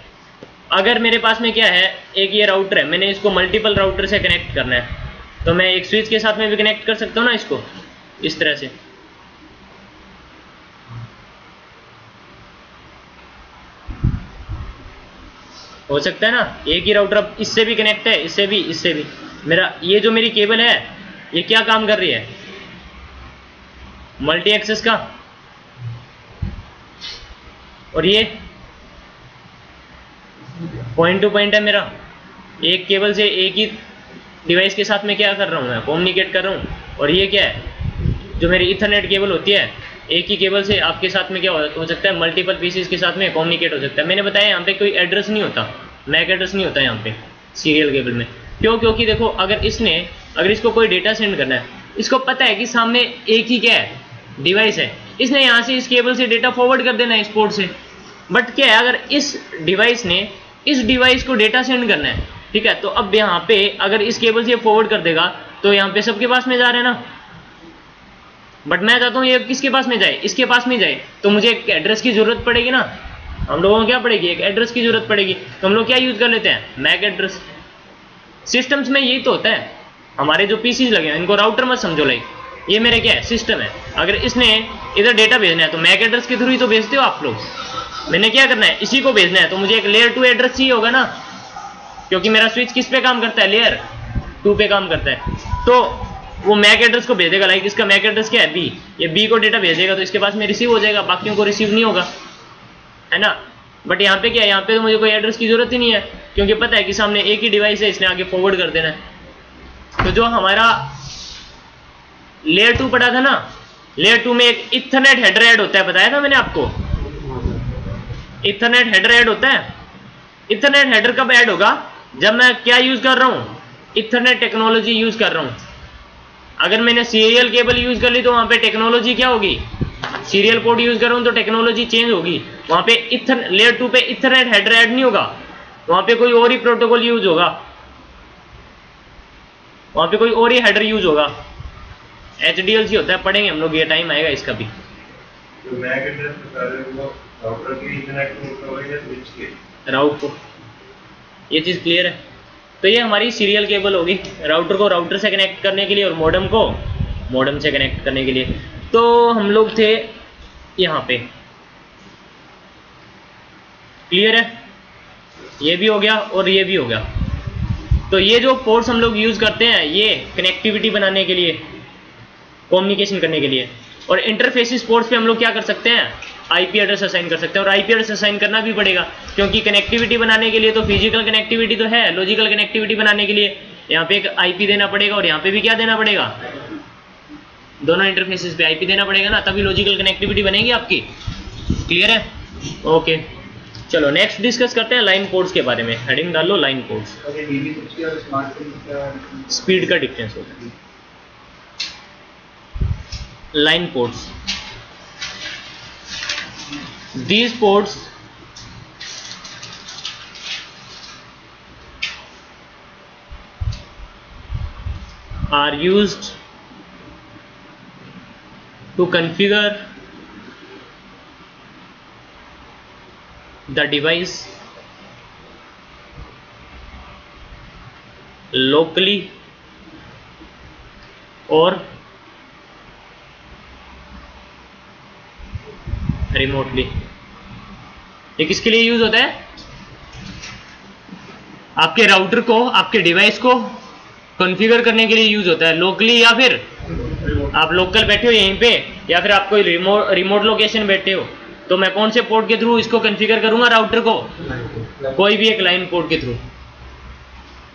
अगर मेरे पास में क्या है, एक ये राउटर है, मैंने इसको मल्टीपल राउटर से कनेक्ट करना है, तो मैं एक स्विच के साथ में भी कनेक्ट कर सकता हूँ ना इसको, इस तरह से, हो सकता है ना। एक ही राउटर अब इससे भी कनेक्ट है, इससे भी, इससे भी। मेरा ये जो मेरी केबल है, ये क्या काम कर रही है, मल्टी एक्सेस का, और ये पॉइंट टू पॉइंट है मेरा, एक केबल से एक ही डिवाइस के साथ में क्या कर रहा हूँ मैं, कम्युनिकेट कर रहा हूँ। और ये क्या है, जो मेरी इथरनेट केबल होती है, एक ही केबल से आपके साथ में क्या हो सकता है, मल्टीपल पीसीज के साथ में कम्युनिकेट हो सकता है। मैंने बताया यहाँ पे कोई एड्रेस नहीं होता, मैक एड्रेस नहीं होता यहाँ पे सीरियल केबल में, क्यों, क्योंकि देखो अगर इसने, अगर इसको कोई डेटा सेंड करना है, इसको पता है कि सामने एक ही क्या है, डिवाइस है, इसने यहाँ से इस केबल से डेटा फॉरवर्ड कर देना है इस पोर्ट से। बट क्या है, अगर इस डिवाइस ने इस डिवाइस को डेटा सेंड करना है, ठीक है, तो अब यहाँ पे अगर इस केबल से फॉरवर्ड कर देगा तो यहाँ पे सबके पास में जा रहे हैं ना, बट मैं चाहता हूँ ये किसके पास में जाए, इसके पास में जाए, तो मुझे एक एड्रेस की जरूरत पड़ेगी ना, हम लोगों को क्या पड़ेगी, एक एड्रेस की जरूरत पड़ेगी। तो हम लोग क्या यूज कर लेते हैं, मैक एड्रेस। सिस्टम्स में यही तो होता है, हमारे जो पीसीज लगे हैं इनको राउटर मत समझो, लाइक ये मेरे क्या है सिस्टम है, अगर इसने इधर डेटा भेजना है तो मैक एड्रेस के थ्रू ही तो भेजते हो आप लोग। मैंने क्या करना है, इसी को भेजना है, तो मुझे एक लेयर 2 एड्रेस चाहिए होगा ना, क्योंकि मेरा स्विच किस पे काम करता है, लेयर 2 पे काम करता है। तो वो मैक एड्रेस को भेजेगा, लाइक इसका मैक एड्रेस क्या है बी, ये बी को डेटा भेजेगा तो इसके पास में रिसीव हो जाएगा, बाकियों को रिसीव नहीं होगा, है ना। बट यहाँ पे क्या है, यहाँ पे तो मुझे कोई एड्रेस की जरूरत ही नहीं है, क्योंकि पता है कि सामने एक ही डिवाइस है, इसने आगे फॉरवर्ड कर देना है। तो जो हमारा लेयर 2 पड़ा था ना, लेयर 2 में एक इथरनेट हेडर ऐड होता है, बताया था मैंने आपको, इथरनेट हेडर ऐड होता है। इथरनेट हेडर कब ऐड होगा, जब मैं क्या यूज कर रहा हूँ, इथरनेट टेक्नोलॉजी यूज कर रहा हूँ। अगर मैंने सीरियल केबल यूज कर ली तो वहाँ पे टेक्नोलॉजी क्या होगी, सीरियल पोर्ट यूज कर रहा हूँ तो टेक्नोलॉजी चेंज होगी, वहाँ पे लेयर 2 पे इथरनेट हेडर ऐड नहीं होगा, वहाँ पे कोई और ही प्रोटोकॉल यूज होगा, वहाँ पे कोई और ही हेडर यूज होगा, HDLC होता है, पढ़ेंगे हम लोग, ये टाइम आएगा इसका भी। राउट को ये चीज़ क्लियर है। तो ये हमारी सीरियल केबल होगी, राउटर को राउटर से कनेक्ट करने के लिए और मॉडम को मॉडम से कनेक्ट करने के लिए। तो हम लोग थे यहाँ पे, क्लियर है, ये भी हो गया और ये भी हो गया। तो ये जो पोर्ट्स हम लोग यूज़ करते हैं ये कनेक्टिविटी बनाने के लिए, कम्युनिकेशन करने के लिए। और इंटरफेसिस पोर्ट्स पे हम लोग क्या कर सकते हैं, आईपी एड्रेस असाइन कर सकते हैं, और आईपी एड्रेस असाइन करना भी पड़ेगा, क्योंकि कनेक्टिविटी बनाने के लिए तो फिजिकल कनेक्टिविटी तो है, लॉजिकल कनेक्टिविटी बनाने के लिए यहाँ पे एक आईपी देना पड़ेगा और यहाँ पे भी क्या देना पड़ेगा, दोनों इंटरफेसिस पे आईपी देना पड़ेगा ना, तभी लॉजिकल कनेक्टिविटी बनेगी आपकी। क्लियर है, ओके। चलो नेक्स्ट डिस्कस करते हैं लाइन पोर्ट्स के बारे में। हेडिंग डाल लो, लाइन पोर्ट्स। स्पीड का डिफरेंस होता है। Line ports, these ports are used to configure the device locally or remotely. ये किसके लिए यूज होता है, आपके राउटर को, आपके डिवाइस को कॉन्फ़िगर करने के लिए यूज होता है, लोकली या फिर आप लोकल बैठे हो यहीं पे, या फिर आप कोई रिमोट लोकेशन बैठे हो। तो मैं कौन से पोर्ट के थ्रू इसको कॉन्फ़िगर करूंगा, राउटर को, कोई भी एक लाइन पोर्ट के through.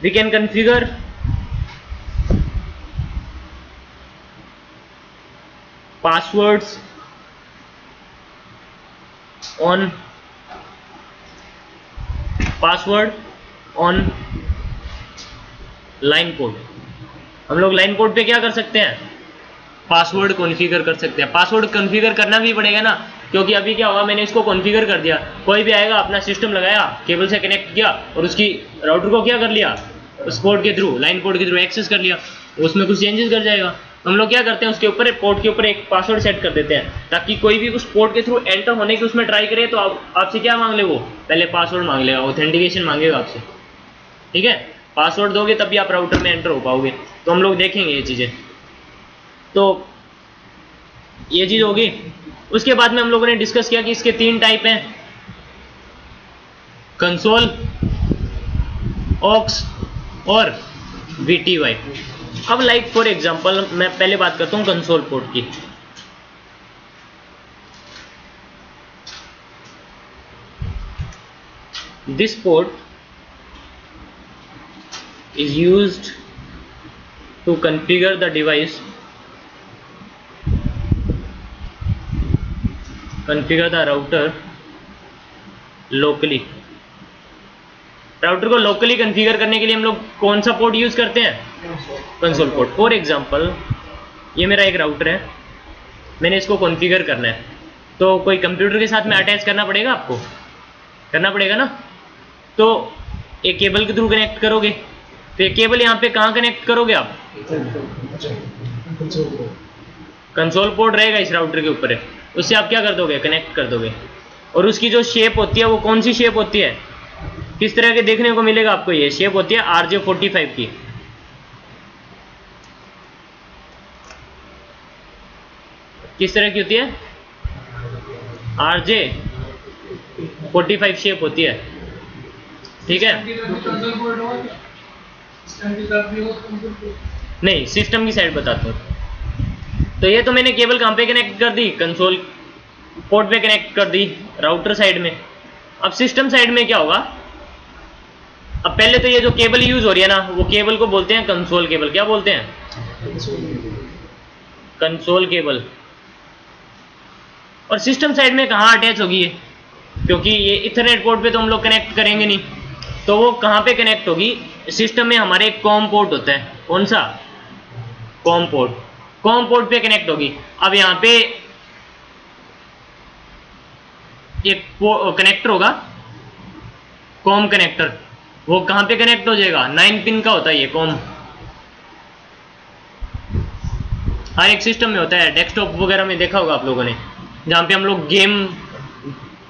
We can configure passwords on password on line port। हम लोग line port पे क्या कर सकते हैं, पासवर्ड कॉन्फ़िगर कर सकते हैं। पासवर्ड कॉन्फ़िगर करना भी पड़ेगा ना, क्योंकि अभी क्या होगा, मैंने इसको कॉन्फ़िगर कर दिया, कोई भी आएगा, अपना सिस्टम लगाया, केबल से कनेक्ट किया और उसकी राउटर को क्या कर लिया, उस पोर्ट के थ्रू, लाइन पोर्ट के थ्रू एक्सेस कर लिया, उसमें कुछ चेंजेस कर जाएगा। हम लोग क्या करते हैं, उसके ऊपर पोर्ट के ऊपर एक पासवर्ड सेट कर देते हैं, ताकि कोई भी उस पोर्ट के थ्रू एंटर होने की उसमें ट्राई करे तो आपसे क्या मांग ले, वो पहले पासवर्ड मांग लेगा, ऑथेंटिकेशन मांगेगा आपसे। ठीक है, पासवर्ड दोगे तभी आप राउटर में एंटर हो पाओगे। तो हम लोग देखेंगे ये चीज़ें, तो ये चीज़ होगी। उसके बाद में हम लोगों ने डिस्कस किया कि इसके 3 टाइप हैं, कंसोल, ऑक्स और VTY। अब लाइक फॉर एग्जांपल मैं पहले बात करता हूं कंसोल पोर्ट की। This port is used to configure the device, configure the router locally. Router को लोकली कॉन्फ़िगर करने के लिए हम लोग कौन सा पोर्ट यूज करते हैं, कंसोल पोर्ट। फॉर एग्जांपल ये मेरा एक राउटर है, मैंने इसको कॉन्फ़िगर करना है, तो कोई कंप्यूटर के साथ में अटैच करना पड़ेगा, आपको करना पड़ेगा ना। तो एक केबल के थ्रू कनेक्ट करोगे, तो ये केबल यहाँ पे कहाँ कनेक्ट करोगे आप? कंसोल पोर्ट रहेगा इस राउटर के ऊपर, उससे आप क्या कर दोगे? कनेक्ट कर दोगे। और उसकी जो शेप होती है वो कौन सी शेप होती है? किस तरह के देखने को मिलेगा आपको? ये शेप होती है RJ45 की। किस तरह की होती है? RJ45 शेप होती है, ठीक है। नहीं, सिस्टम की साइड बताता हूँ। तो ये तो मैंने केबल कहाँ पे कनेक्ट कर दी? कंसोल पोर्ट पे कनेक्ट कर दी, राउटर साइड में। अब सिस्टम साइड में क्या होगा? अब पहले तो ये जो केबल यूज हो रही है ना, वो केबल को बोलते हैं कंसोल केबल। क्या बोलते हैं? Console cable. और सिस्टम साइड में कहाँ अटैच होगी ये? क्योंकि ये इथरनेट पोर्ट पे तो हम लोग कनेक्ट करेंगे नहीं, तो वो कहाँ पे कनेक्ट होगी? सिस्टम में हमारे एक कॉम पोर्ट होता है। कौन सा? Com port. कॉम पोर्ट पे कनेक्ट होगी। अब यहाँ पे एक कनेक्टर होगा, कॉम कनेक्टर। वो कहाँ पे कनेक्ट हो जाएगा? 9 पिन का होता है ये कॉम। हर एक सिस्टम में होता है, डेस्कटॉप वगैरह में देखा होगा आप लोगों ने, जहाँ पे हम लोग गेम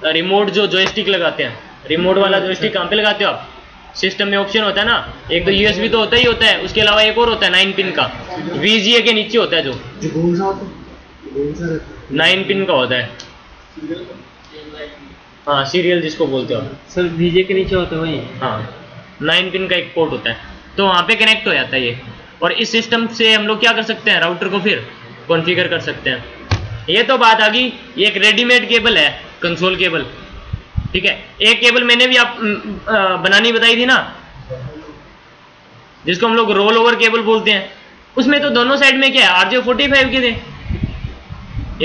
रिमोट जो जॉयस्टिक लगाते हैं, रिमोट वाला जॉयस्टिक कहाँ पे लगाते हो आप? सिस्टम में ऑप्शन होता है ना, एक तो USB तो होता ही होता है, उसके अलावा एक और होता है 9 पिन का, VGA के नीचे होता है, जो 9 पिन का होता है। हाँ, सीरियल जिसको बोलते हो सर, VGA के नीचे होता है वही। हाँ, 9 पिन का एक पोर्ट होता है, तो वहाँ पे कनेक्ट हो जाता है ये। और इस सिस्टम से हम लोग क्या कर सकते हैं? राउटर को फिर कॉन्फ़िगर कर सकते हैं। ये तो बात आ गई, ये एक रेडीमेड केबल है कंसोल केबल, ठीक है। एक केबल मैंने भी आप बनानी बताई थी ना, जिसको हम लोग रोल ओवर केबल बोलते हैं। उसमें तो दोनों साइड में क्या है? RJ45 के थे।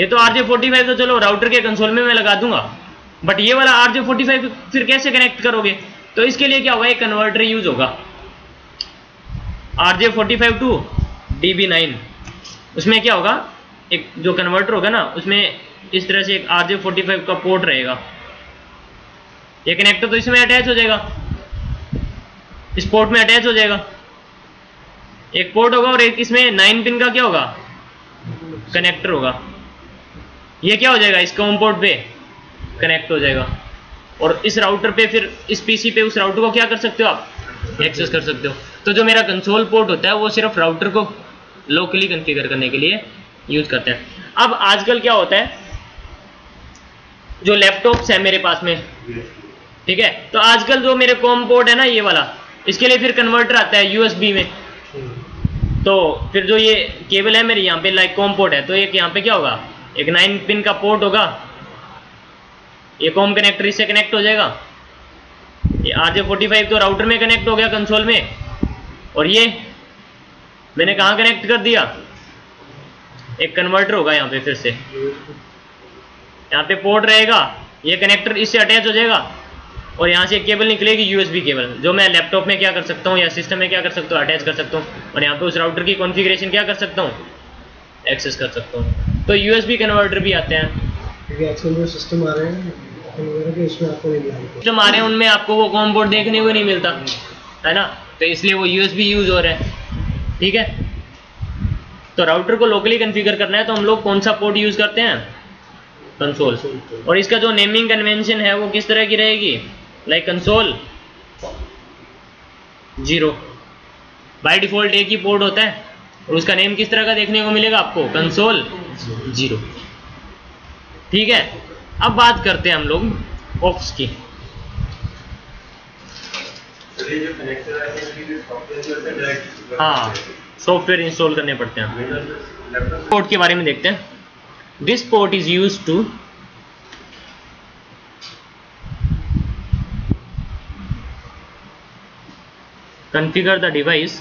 ये तो RJ45 तो चलो राउटर के कंसोल में मैं लगा दूंगा, बट ये वाला RJ45 फिर कैसे कनेक्ट करोगे? तो इसके लिए क्या होगा? एक कन्वर्टर यूज होगा, RJ45 टू DB9। उसमें क्या होगा? एक जो कन्वर्टर होगा ना, उसमें इस तरह से एक RJ45 का पोर्ट रहेगा। ये कनेक्टर तो इसमें अटैच हो जाएगा, इस पोर्ट में अटैच हो जाएगा, एक पोर्ट होगा। और एक इसमें 9 पिन का क्या होगा? कनेक्टर होगा। ये क्या हो जाएगा? इस कॉम पोर्ट पे कनेक्ट हो जाएगा। और इस राउटर पे फिर इस पीसी पे उस राउटर को क्या कर सकते हो आप? एक्सेस कर सकते हो। तो जो मेरा कंसोल पोर्ट होता है वो सिर्फ राउटर को लोकली कॉन्फ़िगर करने के लिए यूज करते हैं। अब आजकल क्या होता है, जो लैपटॉप्स है मेरे पास में, ठीक है, तो आजकल जो मेरे कॉम पोर्ट है ना ये वाला, इसके लिए फिर कन्वर्टर आता है USB में। तो फिर जो ये केबल है मेरी यहाँ पे लाइक कॉम पोर्ट है, तो एक यहाँ पे क्या होगा? एक 9 पिन का पोर्ट होगा, ये कॉम कनेक्टर इससे कनेक्ट हो जाएगा। ये RJ45 तो राउटर में कनेक्ट हो गया कंसोल में, और ये मैंने कहाँ कनेक्ट कर दिया? एक कन्वर्टर होगा यहाँ पे, फिर से यहाँ पे पोर्ट रहेगा, ये कनेक्टर इससे अटैच हो जाएगा। और यहाँ से एक केबल निकलेगी USB केबल, जो मैं लैपटॉप में क्या कर सकता हूँ या सिस्टम में क्या कर सकता हूँ? अटैच कर सकता हूँ। और यहाँ पे उस राउटर की कॉन्फ़िगरेशन क्या कर सकता हूँ? एक्सेस कर सकता हूँ। तो USB कन्वर्टर भी आते हैं, सिस्टम आ रहे हैं उनमें आपको वो कॉम पोर्ट देखने को नहीं मिलता है ना, तो इसलिए वो USB यूज हो रहा है, ठीक है। तो राउटर को लोकली कॉन्फ़िगर करना है तो हम लोग कौन सा पोर्ट यूज करते हैं? कंसोल। और इसका जो नेमिंग कन्वेंशन है वो किस तरह की रहेगी? लाइक कंसोल 0, बाय डिफॉल्ट एक ही पोर्ट होता है, और उसका नेम किस तरह का देखने को मिलेगा आपको? कंसोल 0, ठीक है। अब बात करते हैं हम लोग ऑप्स की। हाँ, सॉफ्टवेयर इंस्टॉल करने पड़ते हैं। पोर्ट के बारे में देखते हैं। This port is used to configure the device,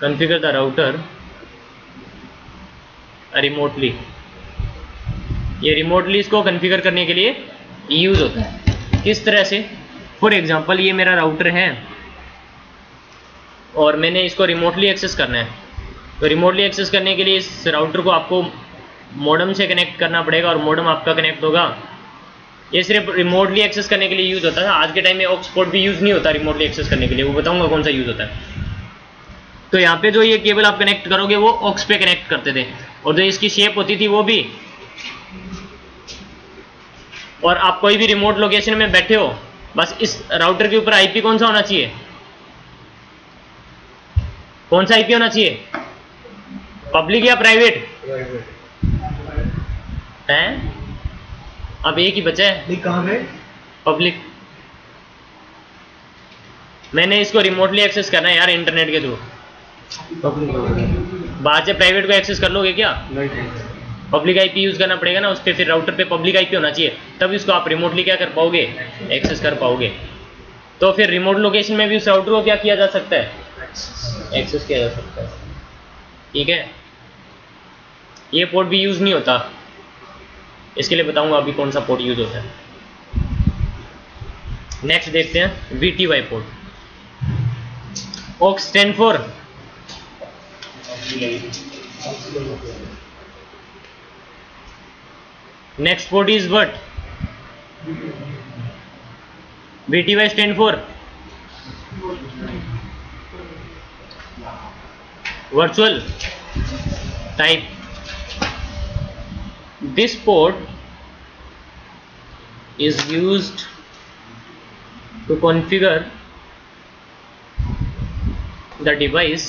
configure the router remotely. ये रिमोटली इसको कॉन्फ़िगर करने के लिए यूज होता है। किस तरह से? फॉर एग्जांपल, ये मेरा राउटर है और मैंने इसको रिमोटली एक्सेस करना है। तो रिमोटली एक्सेस करने के लिए इस राउटर को आपको मॉडम से कनेक्ट करना पड़ेगा, और मॉडम आपका कनेक्ट होगा ये सिर्फ रिमोटली एक्सेस करने के लिए यूज़ होता है। आज के टाइम में ऑक्स पोर्ट भी यूज़ नहीं होता रिमोटली एक्सेस करने के लिए, वो बताऊंगा कौन सा यूज़ होता है। तो यहाँ पे जो ये केबल आप कनेक्ट करोगे वो ऑक्स पे कनेक्ट करते थे, और जो इसकी शेप होती थी वो भी, और आप कोई भी रिमोट लोकेशन में बैठे हो बस इस राउटर के ऊपर आईपी कौन सा होना चाहिए, कौन सा आईपी होना चाहिए, पब्लिक या प्राइवेट है? अब एक ही बचा है, कहाँ है पब्लिक। मैंने इसको रिमोटली एक्सेस करना है यार इंटरनेट के थ्रू, बाहर से प्राइवेट को एक्सेस कर लोगे क्या? पब्लिक आईपी यूज़ करना पड़ेगा ना उस पर, फिर राउटर पे पब्लिक आईपी होना चाहिए, तब इसको आप रिमोटली क्या कर पाओगे, एक्सेस कर पाओगे। तो फिर रिमोट लोकेशन में भी उस राउटर को क्या किया जा सकता है, एक्सेस किया जा सकता है। ठीक है, ये पोर्ट भी यूज़ नहीं होता, इसके लिए बताऊंगा अभी कौन सा पोर्ट यूज होता है। नेक्स्ट देखते हैं VTY port. Ox 10-4. Next port is what? BTY is 10-4. Virtual type. This port is used to configure the device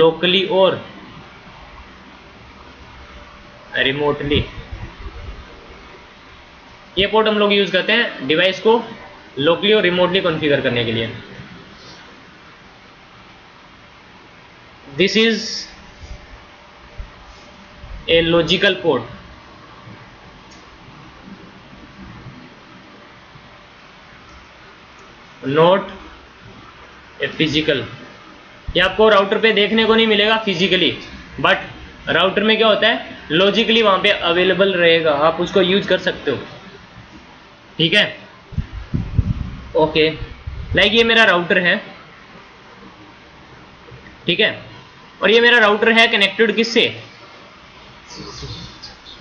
locally or remotely। ये port हम लोग यूज करते हैं डिवाइस को locally और remotely कॉन्फ़िगर करने के लिए। This is a logical port not a physical। ये आपको राउटर पे देखने को नहीं मिलेगा फिजिकली, बट राउटर में क्या होता है लॉजिकली वहां पे अवेलेबल रहेगा, आप उसको यूज कर सकते हो। ठीक है, ओके, लाइक ये मेरा राउटर है, ठीक है, और ये मेरा राउटर है कनेक्टेड किससे,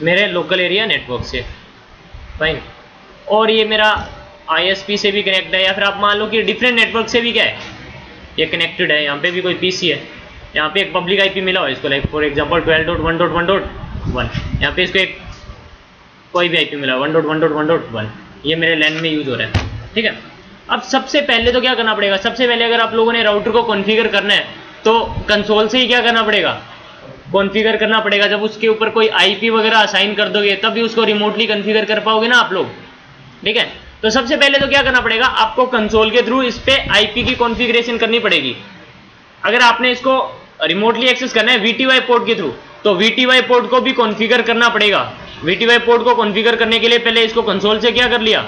मेरे लोकल एरिया नेटवर्क से, फाइन। और ये मेरा आईएसपी से भी कनेक्ट है, या फिर आप मान लो कि डिफरेंट नेटवर्क से भी क्या है ये कनेक्टेड है। यहाँ पे भी कोई पीसी है, यहाँ पे एक पब्लिक आईपी मिला हो इसको, लाइक फॉर एग्जांपल 12.1.1.1, यहाँ पे इसको एक कोई भी आईपी मिला 1.1.1.1, ये मेरे लैन में यूज़ हो रहा है। ठीक है, अब सबसे पहले तो क्या करना पड़ेगा, सबसे पहले अगर आप लोगों ने राउटर को कॉन्फ़िगर करना है तो कंसोल से ही क्या करना पड़ेगा, कॉन्फ़िगर करना पड़ेगा। जब उसके ऊपर कोई आईपी वगैरह असाइन कर दोगे तब भी उसको रिमोटली कॉन्फ़िगर कर पाओगे ना आप लोग। ठीक है, तो सबसे पहले तो क्या करना पड़ेगा, आपको कंसोल के थ्रू इस पर आईपी की कॉन्फ़िगरेशन करनी पड़ेगी। अगर आपने इसको रिमोटली एक्सेस करना है VTY पोर्ट के थ्रू, तो VTY पोर्ट को भी कॉन्फ़िगर करना पड़ेगा। VTY पोर्ट को कॉन्फ़िगर करने के लिए पहले इसको कंसोल से क्या कर लिया,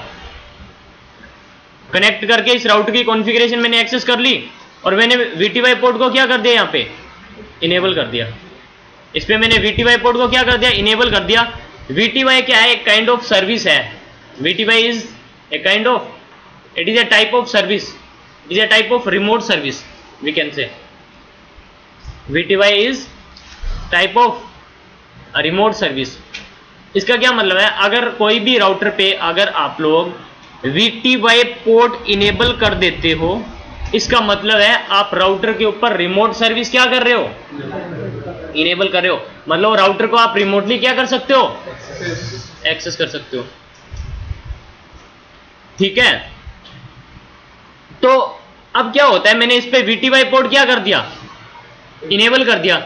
कनेक्ट करके इस राउटर की कॉन्फ़िगरेशन मैंने एक्सेस कर ली, और मैंने VTY पोर्ट को क्या कर दिया, यहाँ पे इनेबल कर दिया। इस पर मैंने VTY पोर्ट को क्या कर दिया, इनेबल कर दिया। VTY क्या है, एक काइंड ऑफ सर्विस है। VTY is a kind of, it is a type of service, it is a type of remote service, we can say VTY is type of remote service. इसका क्या मतलब है, अगर कोई भी राउटर पे अगर आप लोग VTY पोर्ट इनेबल कर देते हो, इसका मतलब है आप राउटर के ऊपर रिमोट सर्विस क्या कर रहे हो, इनेबल कर रहे हो। मतलब राउटर को आप रिमोटली क्या कर सकते हो, एक्सेस कर सकते हो। ठीक है, तो अब क्या होता है, मैंने इस पे VTY पोर्ट क्या कर दिया, इनेबल कर दिया,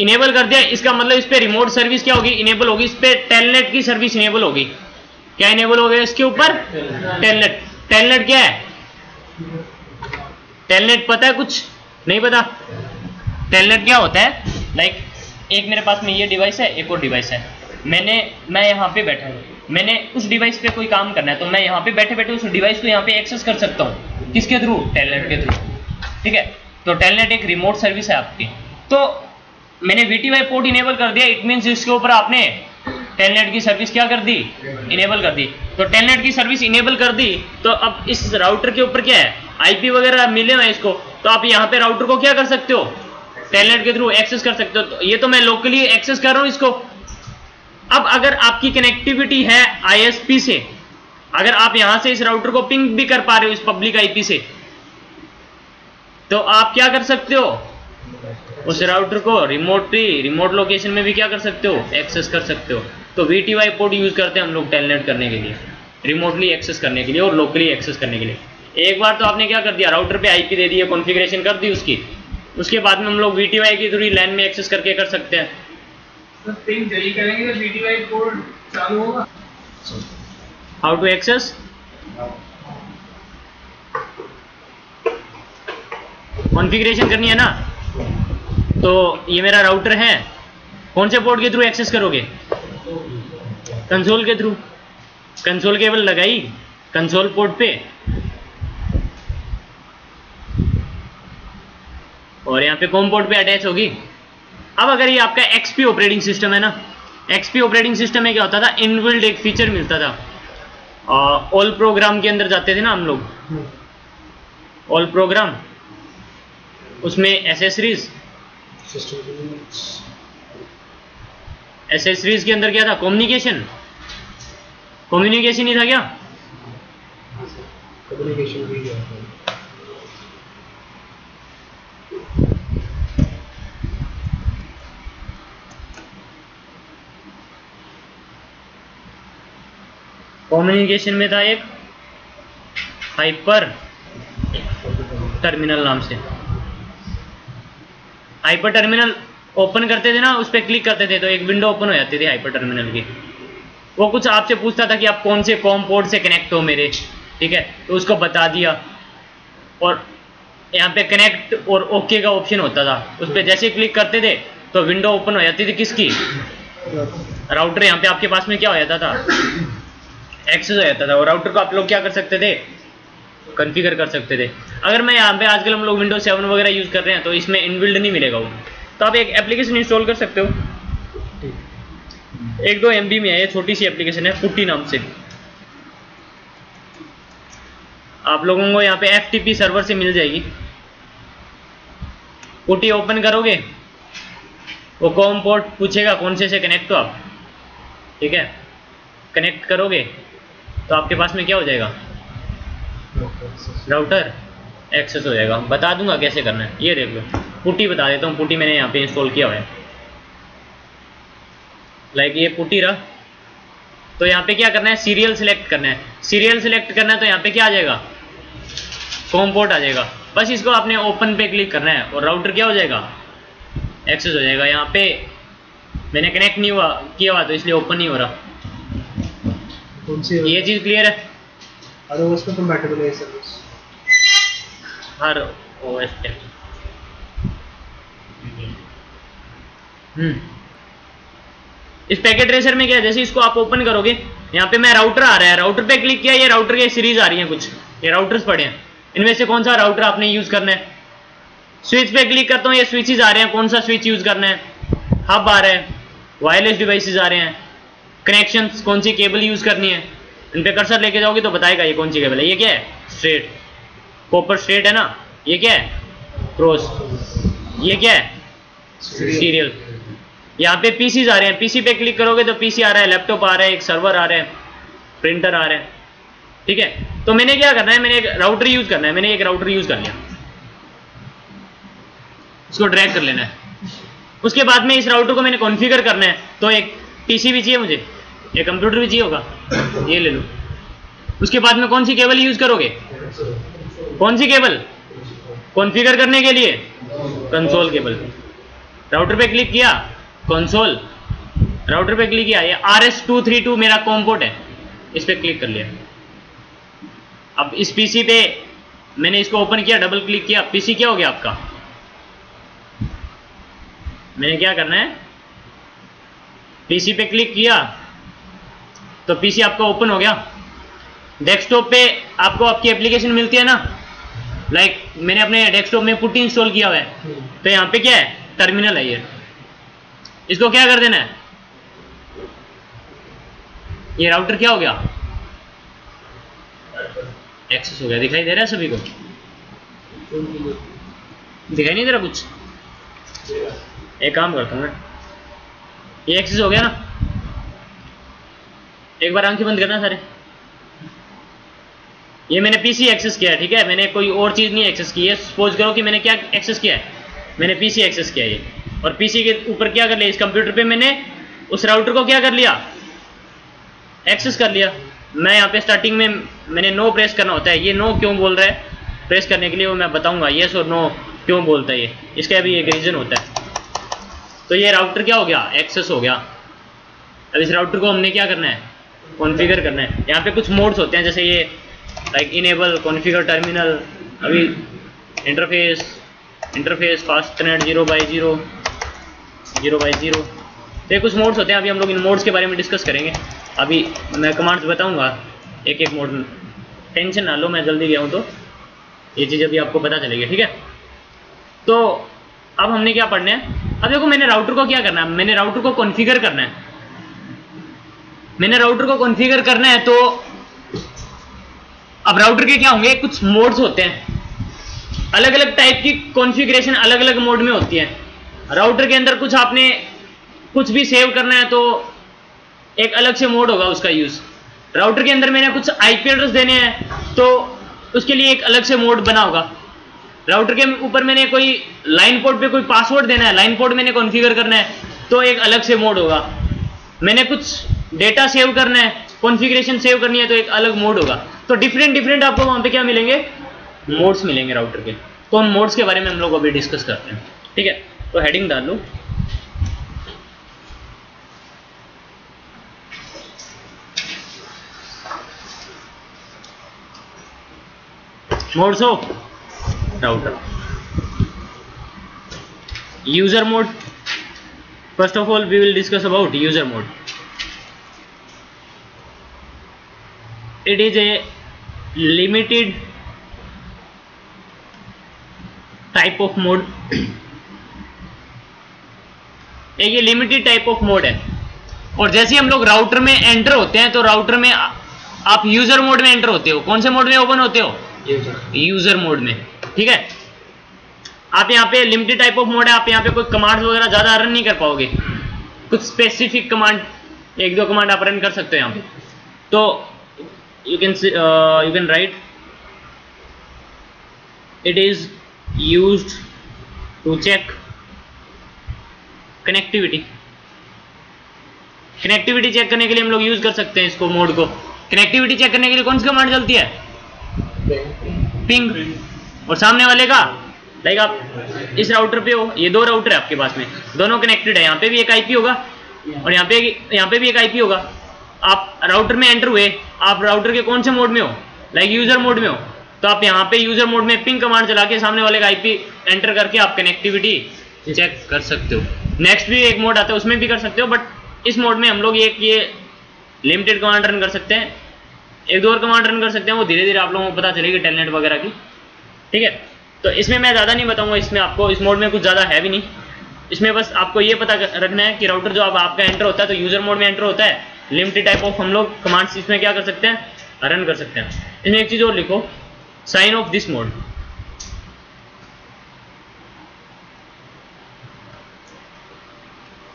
इनेबल कर दिया। इसका मतलब इस पे रिमोट सर्विस क्या होगी, इनेबल होगी। इस पे टेलनेट की सर्विस इनेबल होगी। क्या इनेबल हो गया इसके ऊपर, टेलनेट। टेलनेट क्या है, टेलनेट पता है कुछ नहीं पता? टेलनेट क्या होता है, लाइक एक मेरे पास में ये डिवाइस है, एक और डिवाइस है, मैं यहाँ पे बैठा हूँ, मैंने उस डिवाइस पे कोई काम करना है, तो मैं यहाँ पे बैठे बैठे उस डिवाइस को यहाँ पे एक्सेस कर सकता हूँ। किसके थ्रू, टेलनेट के थ्रू। ठीक है, तो टेलनेट एक रिमोट सर्विस है आपकी। तो मैंने VTY पोर्ट इनेबल कर दिया, इट मीन्स इसके ऊपर आपने टेलनेट की सर्विस क्या कर दी, इनेबल कर दी। तो टेलनेट की सर्विस इनेबल कर दी, तो अब इस राउटर के ऊपर क्या है, आईपी वगैरह मिले हैं इसको, तो आप यहाँ पे राउटर को क्या कर सकते हो, टेलनेट के थ्रू एक्सेस कर सकते हो। तो ये तो मैं लोकली एक्सेस कर रहा हूँ इसको, अब अगर आपकी कनेक्टिविटी है आईएसपी से, अगर आप यहां से इस राउटर को पिंग भी कर पा रहे हो इस पब्लिक आईपी से, तो आप क्या कर सकते हो, उस राउटर को रिमोट लोकेशन में भी क्या कर सकते हो, एक्सेस कर सकते हो। तो VTY पोर्ट यूज करते हैं हम लोग टेलनेट करने के लिए, रिमोटली एक्सेस करने के लिए और लोकली एक्सेस करने के लिए। एक बार तो आपने क्या कर दिया, राउटर पे आईपी दे दी है, कॉन्फ़िगरेशन कर दी उसकी, उसके बाद में हम लोग VTY की थोड़ी लैन में एक्सेस करके कर सकते हैं। तो पिंग जल्दी करेंगे तो VTY पोर्ट चालू होगा। हाउ टू एक्सेस, कॉन्फ़िगरेशन करनी है ना। तो ये मेरा राउटर है, कौन से पोर्ट के थ्रू एक्सेस करोगे, कंसोल के थ्रू। कंसोल केबल लगाई कंसोल पोर्ट पे और यहाँ पे कॉम पोर्ट पे अटैच होगी। अब अगर ये आपका एक्सपी ऑपरेटिंग सिस्टम है ना, एक्सपी ऑपरेटिंग सिस्टम में क्या होता था, इनबिल्ड एक फीचर मिलता था, ऑल प्रोग्राम के अंदर जाते थे ना हम लोग, ऑल प्रोग्राम, उसमें एसेसरीज, एसेसरीज के अंदर क्या था, कम्युनिकेशन, कम्युनिकेशन ही था क्या, कम्युनिकेशन भी है। कम्युनिकेशन में था एक हाइपर टर्मिनल नाम से, हाइपर टर्मिनल ओपन करते थे ना, उस पर क्लिक करते थे तो एक विंडो ओपन हो जाती थी हाइपर टर्मिनल की। वो कुछ आपसे पूछता था कि आप कौन से कॉम पोर्ट से कनेक्ट हो मेरे, ठीक है, तो उसको बता दिया और यहाँ पे कनेक्ट और ओके का ऑप्शन होता था, उस पर जैसे क्लिक करते थे तो विंडो ओपन हो जाती थी किसकी, राउटर। यहाँ पे आपके पास में क्या हो जाता था, एक्सेस हो जाता था, और राउटर को आप लोग क्या कर सकते थे, कॉन्फ़िगर कर सकते थे। अगर मैं यहाँ पे, आजकल हम लोग विंडोज 7 वगैरह यूज़ कर रहे हैं तो इसमें इनबिल्ड नहीं मिलेगा वो, तो आप एक एप्लीकेशन इंस्टॉल कर सकते हो, 1-2 MB में है, ये छोटी सी एप्लीकेशन है पुट्टी नाम से। आप लोगों को यहाँ पे FTP सर्वर से मिल जाएगी। पुट्टी ओपन करोगे, वो कॉम पोर्ट पूछेगा कौन से कनेक्ट हो आप, ठीक है, कनेक्ट करोगे तो आपके पास में क्या हो जाएगा, राउटर एक्सेस हो जाएगा। बता दूंगा कैसे करना है, ये देख लो पुटी बता देता हूँ, पुटी मैंने यहाँ पे इंस्टॉल किया हुआ है। लाइक ये पुटी रहा, तो यहाँ पे क्या करना है, सीरियल सिलेक्ट करना है, सीरियल सिलेक्ट करना है तो यहाँ पे क्या आ जाएगा, कॉम पोर्ट आ जाएगा। बस इसको आपने ओपन पे क्लिक करना है और राउटर क्या हो जाएगा, एक्सेस हो जाएगा। यहाँ पे मैंने कनेक्ट नहीं हुआ किया हुआ तो इसलिए ओपन नहीं हो रहा, ये चीज़ क्लियर है। हर OS पे इस पैकेट ट्रेसर में क्या है, जैसे इसको आप ओपन करोगे, यहाँ पे मैं राउटर आ रहा है, राउटर पे क्लिक किया, ये राउटर की सीरीज आ रही है, कुछ ये राउटर्स पड़े हैं, इनमें से कौन सा राउटर आपने यूज करना है। स्विच पे क्लिक करता हूँ, ये स्विचेज आ रहे हैं, कौन सा स्विच यूज करना है, हब आ रहा है, वायरलेस डिवाइसेज आ रहे हैं, कनेक्शंस कौन सी केबल यूज करनी है, इन पे कर्सर लेके जाओगे तो बताएगा ये कौन सी केबल है। ये क्या है, स्ट्रेट, कॉपर स्ट्रेट है ना, ये क्या है, क्रॉस, ये क्या है, सीरियल। यहाँ पे पीसीज आ रहे हैं, पीसी पे क्लिक करोगे तो पीसी आ रहा है, लैपटॉप आ रहा है, एक सर्वर आ रहा है, प्रिंटर आ रहा है, ठीक है। तो मैंने क्या करना है, मैंने एक राउटर यूज करना है, मैंने एक राउटर यूज कर लिया, इसको ड्रैग कर लेना है। उसके बाद में इस राउटर को मैंने कॉन्फ़िगर करना है, तो एक पीसी भी चाहिए मुझे, एक कंप्यूटर भी चाहिए होगा, ये ले लो। उसके बाद में कौन सी केबल यूज करोगे, कौन सी केबल कॉन्फ़िगर करने के लिए, कंसोल केबल। राउटर पे क्लिक किया, कंसोल, राउटर पे क्लिक किया, ये RS232 मेरा कॉम पोर्ट है, इस पर क्लिक कर लिया। अब इस पीसी पे मैंने इसको ओपन किया, डबल क्लिक किया, पीसी क्या हो गया आपका। मैंने क्या करना है, पीसी पे क्लिक किया तो पीसी आपका ओपन हो गया। डेस्कटॉप पे आपको आपकी एप्लीकेशन मिलती है ना, लाइक मैंने अपने डेस्कटॉप में पुट्टी इंस्टॉल किया हुआ है, तो यहाँ पे क्या है, टर्मिनल है ये, इसको क्या कर देना है, ये राउटर क्या हो गया, एक्सेस हो गया। दिखाई दे रहा है सभी को, दिखाई नहीं दे रहा कुछ, एक काम करता हूँ मैं, ये एक्सेस हो गया ना। एक बार आंखें बंद करना सारे। ये मैंने पीसी एक्सेस किया है, ठीक है, मैंने कोई और चीज़ नहीं एक्सेस की है। सपोज करो कि मैंने क्या एक्सेस किया है, मैंने पीसी एक्सेस किया है, और पीसी के ऊपर क्या कर लिया, इस कंप्यूटर पे मैंने उस राउटर को क्या कर लिया, एक्सेस कर लिया। मैं यहाँ पे स्टार्टिंग में मैंने नो प्रेस करना होता है, ये नो क्यों बोल रहा है प्रेस करने के लिए वो मैं बताऊँगा, येस और नो क्यों बोलता है ये, इसका भी एक रीज़न होता है। तो ये राउटर क्या हो गया, एक्सेस हो गया। अब इस राउटर को हमने क्या करना है, कॉन्फ़िगर करना है। यहाँ पे कुछ मोड्स होते हैं, जैसे ये लाइक इनेबल, कॉन्फ़िगर टर्मिनल, अभी इंटरफेस, इंटरफेस फास्ट थ्रेड 0/0 0/0। तो ये कुछ मोड्स होते हैं, अभी हम लोग इन मोड्स के बारे में डिस्कस करेंगे। अभी मैं कमांड्स बताऊँगा एक एक मोड, टेंशन ना लो, मैं जल्दी गया हूँ तो ये चीज़ अभी आपको पता चलेगी, ठीक है। तो अब हमने क्या पढ़ना है, अब देखो मैंने राउटर को क्या करना है, मैंने राउटर को कॉन्फ़िगर करना है। मैंने राउटर को कॉन्फ़िगर करना है तो अब राउटर के क्या होंगे, कुछ मोड्स होते हैं, अलग अलग टाइप की कॉन्फ़िगरेशन अलग अलग मोड में होती है। राउटर के अंदर कुछ आपने कुछ भी सेव करना है तो एक अलग से मोड होगा उसका यूज़। राउटर के अंदर मैंने कुछ IP एड्रेस देने हैं तो उसके लिए एक अलग से मोड बना होगा। राउटर के ऊपर मैंने कोई लाइन पोर्ट पे कोई पासवर्ड देना है, लाइन पोर्ट मैंने कॉन्फ़िगर करना है तो एक अलग से मोड होगा। मैंने कुछ डेटा सेव करना है, कॉन्फ़िगरेशन सेव करनी है तो एक अलग मोड होगा। तो डिफरेंट डिफरेंट आपको वहाँ पे क्या मिलेंगे, मोड्स मिलेंगे राउटर के। तो उन मोड्स के बारे में हम लोग अभी डिस्कस करते हैं, ठीक है। तो हेडिंग डाल लो, modes of router, user mode. First of all we will discuss about user mode. It is a limited type of mode. ये लिमिटेड टाइप ऑफ मोड है, और जैसे हम लोग राउटर में एंटर होते हैं तो राउटर में आप यूजर मोड में एंटर होते हो। कौन से मोड में ओपन होते हो, यूजर मोड में, ठीक है। आप यहाँ पे लिमिटेड टाइप ऑफ मोड है, आप यहाँ पे कोई कमांड वगैरह ज़्यादा रन नहीं कर पाओगे। कुछ स्पेसिफिक कमांड, एक दो कमांड आप रन कर सकते हो यहाँ पे। तो you can write it is used to check connectivity. connectivity check करने के लिए हम लोग यूज कर सकते हैं इसको, मोड को। connectivity check करने के लिए कौन सी कमांड चलती है, पिंग। और सामने वाले का लाइक आप इस राउटर पे हो, ये दो राउटर है आपके पास में, दोनों कनेक्टेड है, यहाँ पे भी एक IP होगा और यहाँ पे भी एक IP होगा। आप राउटर में एंटर हुए, आप राउटर के कौन से मोड में हो, लाइक यूजर मोड में हो, तो आप यहाँ पे यूजर मोड में पिंग कमांड चला के सामने वाले का IP एंटर करके आप कनेक्टिविटी चेक कर सकते हो। नेक्स्ट भी एक मोड आता है, उसमें भी कर सकते हो, बट इस मोड में हम लोग एक ये लिमिटेड कमांड रन कर सकते हैं, एक दो और कमांड रन कर सकते हैं, वो धीरे धीरे आप लोगों को पता चलेगी टेलनेट वगैरह की, ठीक है। तो इसमें मैं ज़्यादा नहीं बताऊँगा, इसमें आपको इस मोड में कुछ ज़्यादा है भी नहीं। इसमें बस आपको ये पता रखना है कि राउटर जो आपका एंटर होता है तो यूजर मोड में एंटर होता है। लिमिटेड टाइप ऑफ हम लोग कमांड्स इसमें क्या कर सकते हैं, रन कर सकते हैं। इसमें एक चीज़ और लिखो, साइन ऑफ दिस मोड।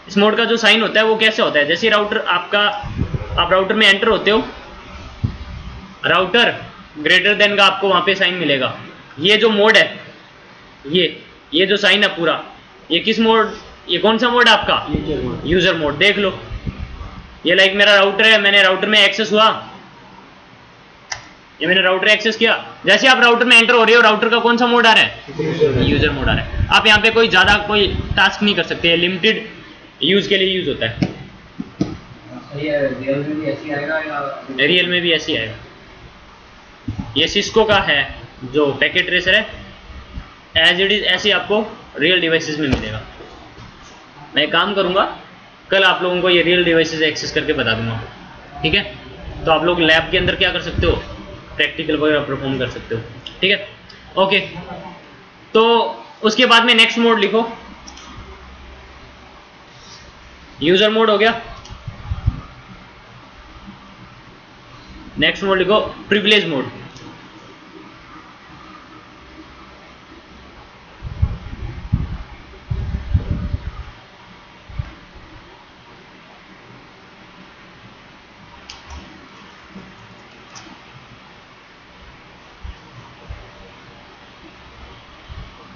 इस मोड का जो साइन होता है वो कैसे होता है, जैसे राउटर आपका, आप राउटर में एंटर होते हो, राउटर ग्रेटर देन का आपको वहाँ पे साइन मिलेगा। ये जो मोड है, ये जो साइन है पूरा, ये किस मोड, ये कौन सा मोड है आपका, यूजर मोड। देख लो ये लाइक मेरा राउटर है, मैंने राउटर में एक्सेस हुआ, ये मैंने राउटर एक्सेस किया। जैसे आप राउटर में एंटर हो रहे हो, राउटर का कौन सा मोड आ रहा है, यूजर मोड आ रहा है। आप यहाँ पे कोई ज़्यादा कोई टास्क नहीं कर सकते, लिमिटेड यूज़ के लिए यूज़ होता है। रियल में भी ऐसी आएगा, ये सिस्को का है जो पैकेट ट्रेसर है, एज इट इज़ ऐसे आपको रियल डिवाइसेस में मिलेगा। मैं काम करूँगा कल आप लोगों को ये रियल डिवाइसेस एक्सेस करके बता दूंगा, ठीक है। तो आप लोग लैब के अंदर क्या कर सकते हो, प्रैक्टिकल वगैरह परफॉर्म कर सकते हो, ठीक है, ओके। तो उसके बाद में नेक्स्ट मोड लिखो, यूजर मोड हो गया। नेक्स्ट मोड लिखो, privilege mode.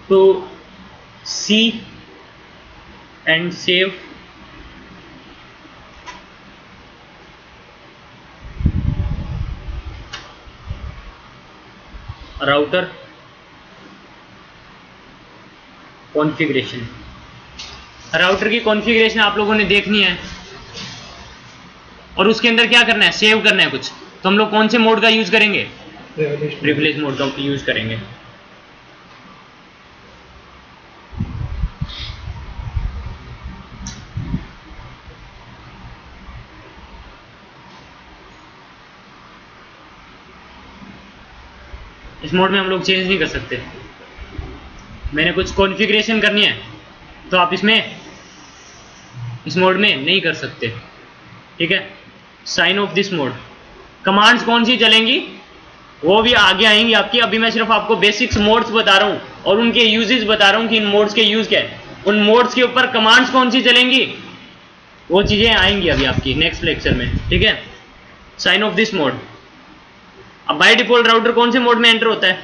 to see and save. Router configuration, router की कॉन्फ़िगरेशन आप लोगों ने देखनी है और उसके अंदर क्या करना है, सेव करना है कुछ। तो हम लोग कौन से मोड का यूज करेंगे? प्रिविलेज मोड का यूज करेंगे। इस मोड में हम लोग चेंज नहीं कर सकते, मैंने कुछ कॉन्फ़िगरेशन करनी है तो आप इसमें इस मोड में नहीं कर सकते। ठीक है, sign of this mode. Commands कौन सी चलेंगी वो भी आगे आएंगी आपकी, अभी मैं सिर्फ आपको बेसिक्स मोड्स बता रहा हूँ और उनके यूजेस बता रहा हूँ कि इन मोड्स के यूज क्या है। उन मोड्स के ऊपर कमांड्स कौन सी चलेंगी वो चीज़ें आएंगी अभी आपकी नेक्स्ट लेक्चर में। ठीक है, साइन ऑफ दिस मोड। अब बाई डिफॉल्ट राउटर कौन से मोड में एंटर होता है?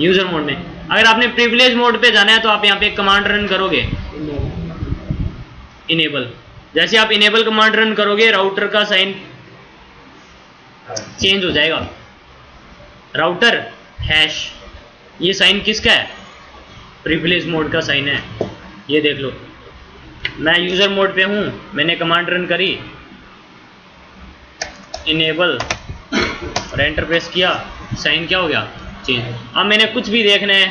यूजर मोड में। अगर आपने प्रिविलेज मोड पे जाना है तो आप यहाँ पे कमांड रन करोगे इनेबल। जैसे आप इनेबल कमांड रन करोगे राउटर का साइन चेंज हो जाएगा, राउटर हैश। ये साइन किसका है? प्रिविलेज मोड का साइन है। ये देख लो, मैं यूजर मोड पे हूँ, मैंने कमांड रन करी इनेबल और एंटर प्रेस किया, साइन क्या हो गया? चेंज। अब मैंने कुछ भी देखना है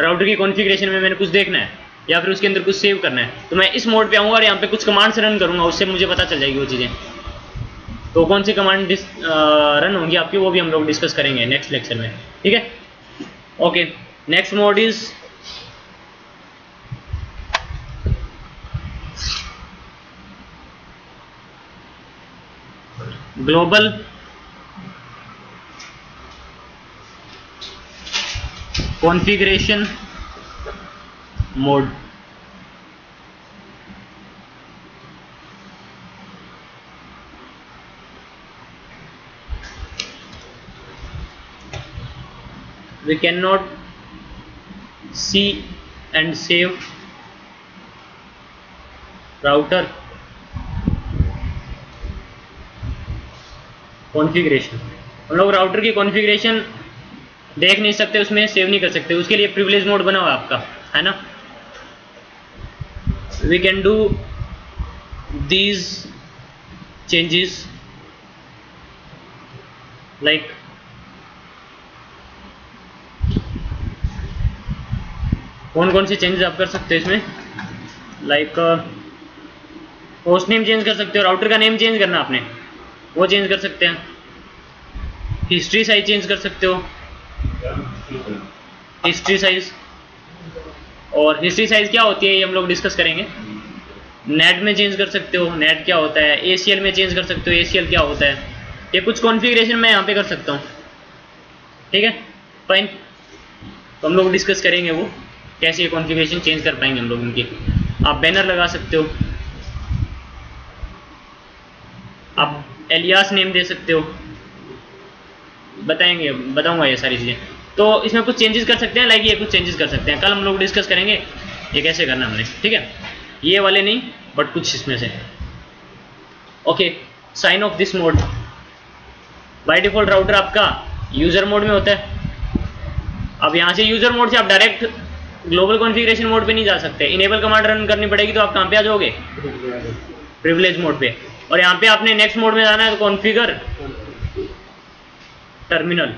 राउटर की कॉन्फ़िगरेशन में, मैंने कुछ देखना है या फिर उसके अंदर कुछ सेव करना है तो मैं इस मोड पे आऊँगा और यहाँ पे कुछ कमांड्स रन करूँगा, उससे मुझे पता चल जाएगी वो चीज़ें। तो कौन सी कमांड रन होंगी आपकी वो भी हम लोग डिस्कस करेंगे नेक्स्ट लेक्चर में। ठीक है, okay. Next mode is global configuration mode. We cannot see and save router configuration. हम लोग राउटर की कॉन्फ़िगरेशन देख नहीं सकते, उसमें सेव नहीं कर सकते, उसके लिए प्रिविलेज मोड बना हुआ आपका, है ना। We can do these changes like कौन कौन से चेंजेस आप कर सकते हो इसमें, लाइक होस्ट नेम चेंज कर सकते हो, राउटर का नेम चेंज करना आपने वो चेंज कर सकते हैं, हिस्ट्री साइज चेंज कर सकते हो, हिस्ट्री साइज। और हिस्ट्री साइज क्या होती है ये हम लोग डिस्कस करेंगे। नेट में चेंज कर सकते हो, नेट क्या होता है, एसीएल में चेंज कर सकते हो, एसीएल क्या होता है, ये कुछ कॉन्फ़िगरेशन मैं यहाँ पे कर सकता हूँ। ठीक है, फाइन। तो हम लोग डिस्कस करेंगे वो कैसे ये कॉन्फ़िगरेशन चेंज कर पाएंगे हम लोग उनकी। आप बैनर लगा सकते हो, आप एलियास नेम दे सकते हो, बताएंगे, बताऊंगा ये सारी चीज़ें। तो इसमें कुछ चेंजेस कर सकते हैं, लाइक ये कुछ चेंजेस कर सकते हैं, कल हम लोग डिस्कस करेंगे ये कैसे करना हमने। ठीक है, ये वाले नहीं बट कुछ इसमें से। Okay, sign of this mode. By default router आपका यूज़र मोड में होता है। अब यहाँ से यूज़र मोड से आप डायरेक्ट ग्लोबल कॉन्फ़िगरेशन मोड पे नहीं जा सकते, इनेबल कमांड रन करनी पड़ेगी। तो आप कहाँ पे आ जाओगे? प्रिविलेज मोड पे। और यहाँ पे आपने नेक्स्ट मोड में जाना है, तो configure terminal,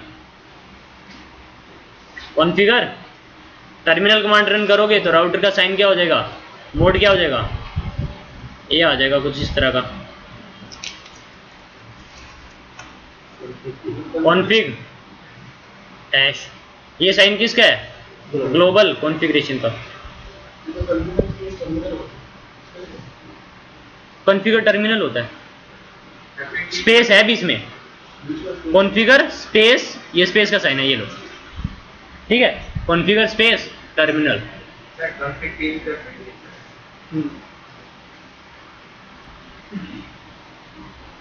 configure terminal command run करोगे तो राउटर का साइन क्या हो जाएगा, मोड क्या हो जाएगा, ये आ जाएगा कुछ इस तरह का। कॉन्फ़िग डैश, ये साइन किसका है? ग्लोबल कॉन्फ़िगरेशन का। कॉन्फ़िगर टर्मिनल होता है, स्पेस है बीच में, कॉन्फ़िगर स्पेस, ये स्पेस का साइन है ये लो। ठीक है, कॉन्फ़िगर स्पेस टर्मिनल।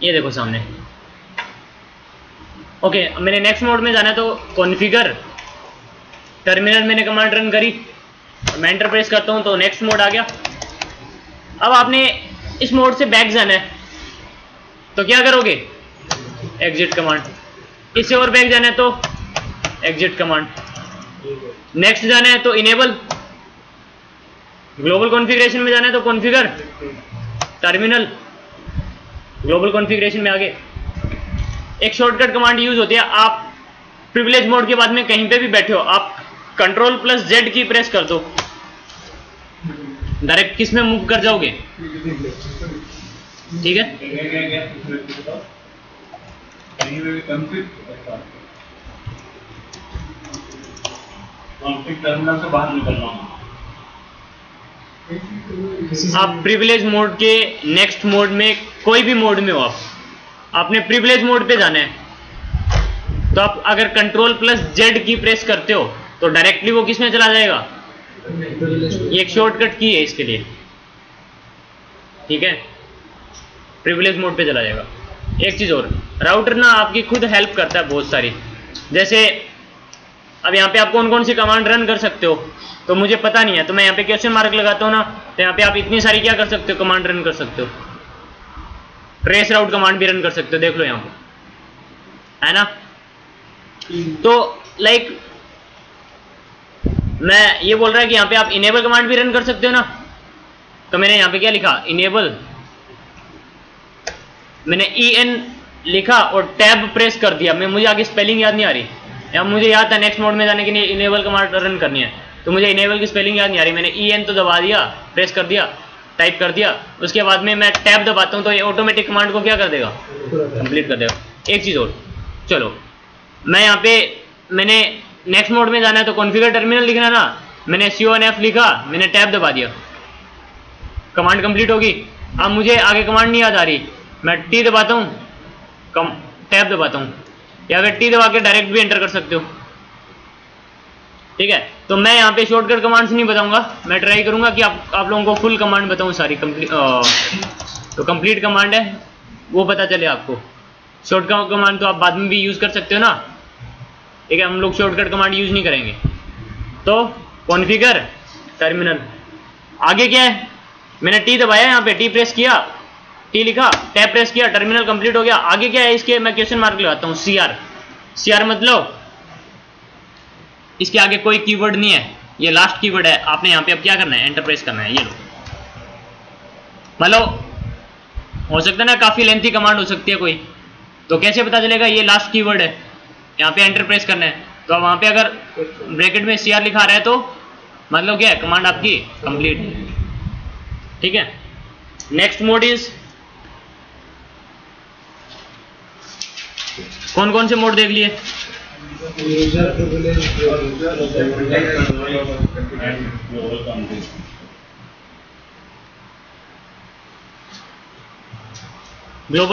ये देखो सामने। ओके, मैंने नेक्स्ट मोड में जाना है तो कॉन्फ़िगर टर्मिनल मैंने कमांड रन करी, मैं एंटर प्रेस करता हूँ तो नेक्स्ट मोड आ गया। अब आपने इस मोड से बैक जाना है तो क्या करोगे, एग्जिट कमांड। इससे और बैक जाना है तो एग्जिट कमांड। नेक्स्ट जाना है तो इनेबल, ग्लोबल कॉन्फ़िगरेशन में जाना है तो कॉन्फ़िगर टर्मिनल, ग्लोबल कॉन्फ़िगरेशन में आगे। एक शॉर्टकट कमांड यूज होती है, आप प्रिविलेज मोड के बाद में कहीं पे भी बैठे हो आप कंट्रोल प्लस जेड की प्रेस कर दो, डायरेक्ट किस में मूव कर जाओगे, ठीक है। टर्मिनल से बाहर निकलना, आप प्रिविलेज मोड के नेक्स्ट मोड में कोई भी मोड में हो आपने प्रिविलेज मोड पे जाना है तो आप अगर कंट्रोल प्लस जेड की प्रेस करते हो तो डायरेक्टली वो किस में चला जाएगा, ये एक शॉर्टकट की है इसके लिए, ठीक है, प्रिविलेज मोड पे चला जाएगा। एक चीज़ और, राउटर ना आपकी खुद हेल्प करता है बहुत सारी। जैसे अब यहाँ पे आप कौन कौन सी कमांड रन कर सकते हो तो मुझे पता नहीं है तो मैं यहाँ पे क्वेश्चन मार्क लगाता हूँ ना, तो यहाँ पे आप इतनी सारी क्या कर सकते हो, कमांड रन कर सकते हो। ट्रेस राउट कमांड भी रन कर सकते हो, देख लो यहाँ पे, है ना। तो लाइक मैं ये बोल रहा है कि यहाँ पे आप इनेबल कमांड भी रन कर सकते हो ना, तो मैंने यहाँ पे क्या लिखा, इनेबल, मैंने EN लिखा और टैब प्रेस कर दिया। मैं मुझे आगे स्पेलिंग याद नहीं आ रही, या मुझे याद था नेक्स्ट मोड में जाने के लिए इनेबल कमांड रन करनी है, तो मुझे इनेबल की स्पेलिंग याद नहीं आ रही, मैंने EN तो दबा दिया, प्रेस कर दिया, टाइप कर दिया, उसके बाद में मैं टैब दबाता हूँ तो ये ऑटोमेटिक कमांड को क्या कर देगा, कंप्लीट कर देगा। एक चीज़ और, चलो मैं यहाँ पे, मैंने नेक्स्ट मोड में जाना है तो कॉन्फ़िगर टर्मिनल लिखना ना, मैंने CONF लिखा, मैंने टैब दबा दिया, कमांड कंप्लीट होगी। अब मुझे आगे कमांड नहीं याद आ रही, मैं T दबाता हूँ, टैब दबाता हूँ, या अगर T दबा के डायरेक्ट भी एंटर कर सकते हो, ठीक है। तो मैं यहाँ पे शॉर्टकट कमांड्स नहीं बताऊँगा, मैं ट्राई करूँगा कि आप लोगों को फुल कमांड बताऊँ सारी, तो कंप्लीट कमांड है वो पता चले आपको। शॉर्टकट कमांड तो आप बाद में भी यूज़ कर सकते हो ना, ठीक है, हम लोग शॉर्टकट कमांड यूज़ नहीं करेंगे। तो कॉन्फ़िगर टर्मिनल, आगे क्या है, मैंने T दबाया, यहाँ पे T प्रेस किया, T लिखा, टैब प्रेस किया, टर्मिनल कंप्लीट हो गया। आगे क्या है इसके, मैं क्वेश्चन मार्क लगाता हूँ, CR मतलब इसके आगे कोई कीवर्ड नहीं है, ये लास्ट कीवर्ड है। आपने यहाँ पे अब क्या करना है, एंटर प्रेस करना है, ये लो। मतलब हो सकता है ना काफ़ी लेंथी कमांड हो सकती है कोई, तो कैसे पता चलेगा ये लास्ट कीवर्ड है, यहाँ पे एंटर प्रेस करना है। तो वहाँ पे अगर ब्रैकेट में CR लिखा रहा है तो मतलब क्या है, कमांड आपकी कंप्लीट है, ठीक है। नेक्स्ट मोड इज, कौन कौन से मोड देख लिए, ग्लोबल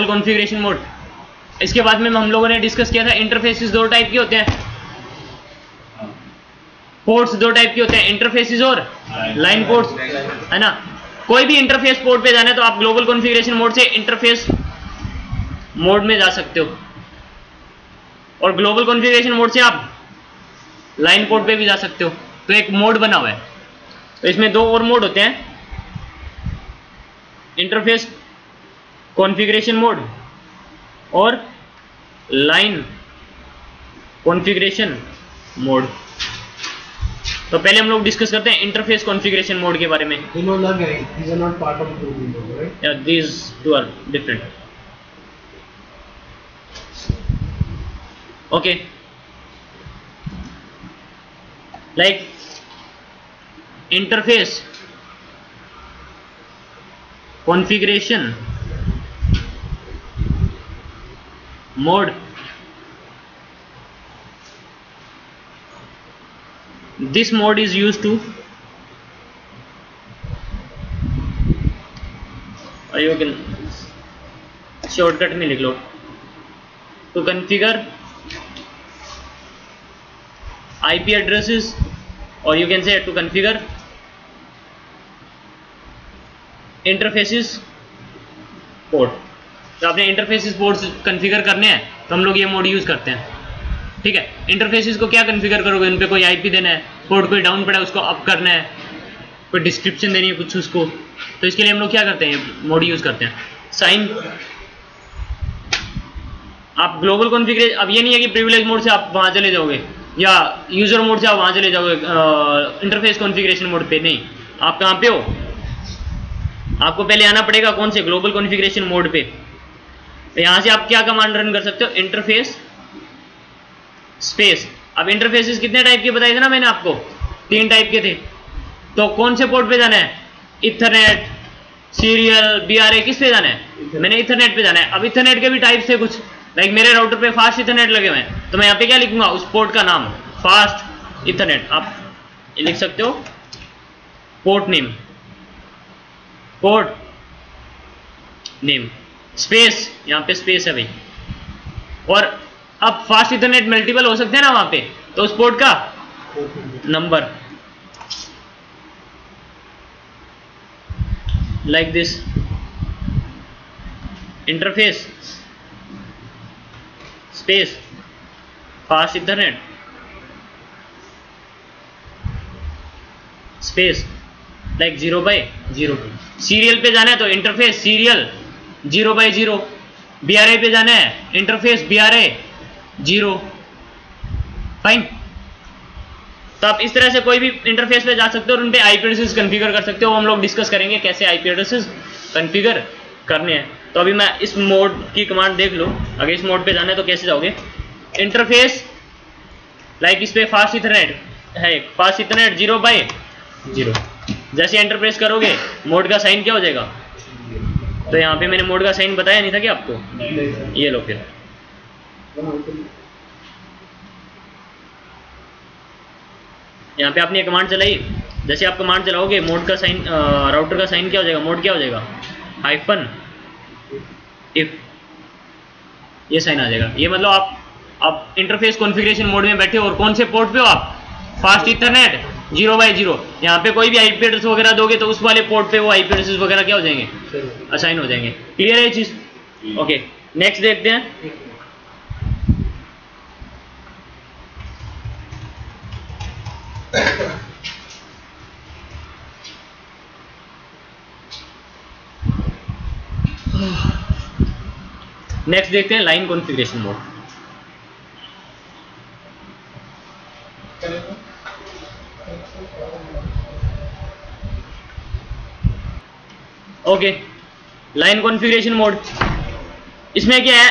कॉन्फ़िगरेशन मोड। इसके बाद में हम लोगों ने डिस्कस किया था इंटरफेसेस दो टाइप के होते हैं, पोर्ट्स दो टाइप के होते हैं, इंटरफेसेस और लाइन पोर्ट्स, है ना। कोई भी इंटरफेस पोर्ट पे जाना है तो आप ग्लोबल कॉन्फ़िगरेशन मोड से इंटरफेस मोड में जा सकते हो, और ग्लोबल कॉन्फ़िगरेशन मोड से आप लाइन पोर्ट पे भी जा सकते हो। तो एक मोड बना हुआ है, तो इसमें दो और मोड होते हैं, इंटरफेस कॉन्फ़िगरेशन मोड और लाइन कॉन्फ़िगरेशन मोड। तो पहले हम लोग डिस्कस करते हैं इंटरफेस कॉन्फ़िगरेशन मोड के बारे में। These are not part of the window, right? Yeah, these two are different. Okay. Like interface configuration mode, this mode is used to, or you can shortcut में लिख लो, to configure IP addresses, or you can say to configure interfaces port। तो आपने interfaces ports configure करने हैं तो हम लोग ये मोड यूज़ करते हैं। ठीक है। इंटरफेसिस को क्या कॉन्फ़िगर करोगे, उन पे कोई आईपी देना है, पोर्ट कोई डाउन पड़ा है उसको अप करना है, कोई डिस्क्रिप्शन देनी है कुछ उसको, तो इसके लिए हम लोग क्या करते हैं, मोड यूज़ करते हैं। साइन आप ग्लोबल कॉन्फ़िगरेशन, अब ये नहीं है कि प्रिविलेज मोड से आप वहाँ चले जाओगे या यूज़र मोड से आप वहाँ चले जाओगे इंटरफेस कॉन्फ़िगरेशन मोड पे, नहीं, आप कहाँ पे हो, आपको पहले आना पड़ेगा कौन से, ग्लोबल कॉन्फ़िगरेशन मोड पे। यहाँ से आप क्या कमांड रन कर सकते हो, इंटरफेस स्पेस। अब इंटरफेसेस कितने टाइप के बताए थे ना मैंने आपको, 3 टाइप के थे, तो कौन से पोर्ट पे जाना है, इथरनेट, सीरियल, बीआरए, किस पे जाना है, मैंने इथरनेट पे जाना है। अब इथरनेट के भी टाइप्स थे कुछ, लाइक मेरे राउटर पे फास्ट इथरनेट लगे हुए हैं, तो मैं यहाँ पे क्या लिखूंगा, उस पोर्ट का नाम फास्ट इथरनेट, आप लिख सकते हो पोर्ट नेम, स्पेस, यहाँ पे स्पेस है भाई। और अब फास्ट इथरनेट मल्टीपल हो सकते हैं ना वहाँ पे, तो उस पोर्ट का number, like this, interface space fast Ethernet space, like 0/0। Serial पे जाना है तो इंटरफेस सीरियल 0/0, बीआरए पे जाना है इंटरफेस बीआरए 0, फाइन। तो आप इस तरह से कोई भी इंटरफेस पे जा सकते हो और उन पे आईपी एड्रेसेस कॉन्फ़िगर कर सकते हो। हम लोग डिस्कस करेंगे कैसे आईपी एड्रेसेस कॉन्फ़िगर करने हैं। तो अभी मैं इस मोड की कमांड देख लो, अगर इस मोड पे जाना है तो कैसे जाओगे, इंटरफेस, लाइक इस पे फास्ट इथरनेट है, फास्ट इथरनेट 0/0, जैसे इंटरप्रेस करोगे मोड का साइन क्या हो जाएगा, तो यहाँ पे मैंने मोड का साइन बताया नहीं था क्या आपको, ये लो फिर, यहाँ पे आपने कमांड चलाई, जैसे आप कमांड चलाओगे मोड का साइन, राउटर का साइन क्या हो जाएगा, मोड क्या हो जाएगा, हाइफन इफ, ये साइन आ जाएगा। ये मतलब आप इंटरफेस कॉन्फ़िगरेशन मोड में बैठे हो और कौन से पोर्ट पे हो आप, फास्ट इथरनेट 0/0। यहाँ पे कोई भी आईपी एड्रेस वगैरह दोगे तो उस वाले पोर्ट पे वो आईपी एड्रेसेस वगैरह क्या हो जाएंगे, असाइन हो जाएंगे। क्लियर है चीज, ओके नेक्स्ट देखते हैं। नेक्स्ट देखते हैं line configuration mode. Okay, line configuration mode, इसमें क्या है,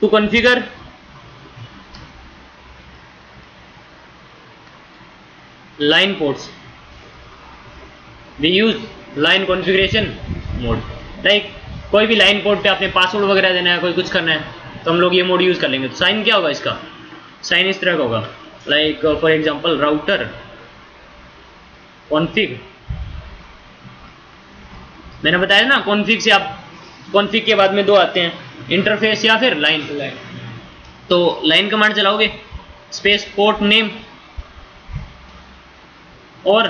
to configure line ports we use line configuration mode. Like कोई भी लाइन पोर्ट पे आपने पासवर्ड वगैरह देना है, कोई कुछ करना है, तो हम लोग ये मोड यूज़ कर लेंगे। तो साइन क्या होगा इसका, साइन इस तरह का होगा, like for example router config, मैंने बताया ना कॉन्फ़िग से आप, कॉन्फ़िग के बाद में दो आते हैं, इंटरफेस या फिर लाइन। तो लाइन कमांड चलाओगे, स्पेस पोर्ट नेम और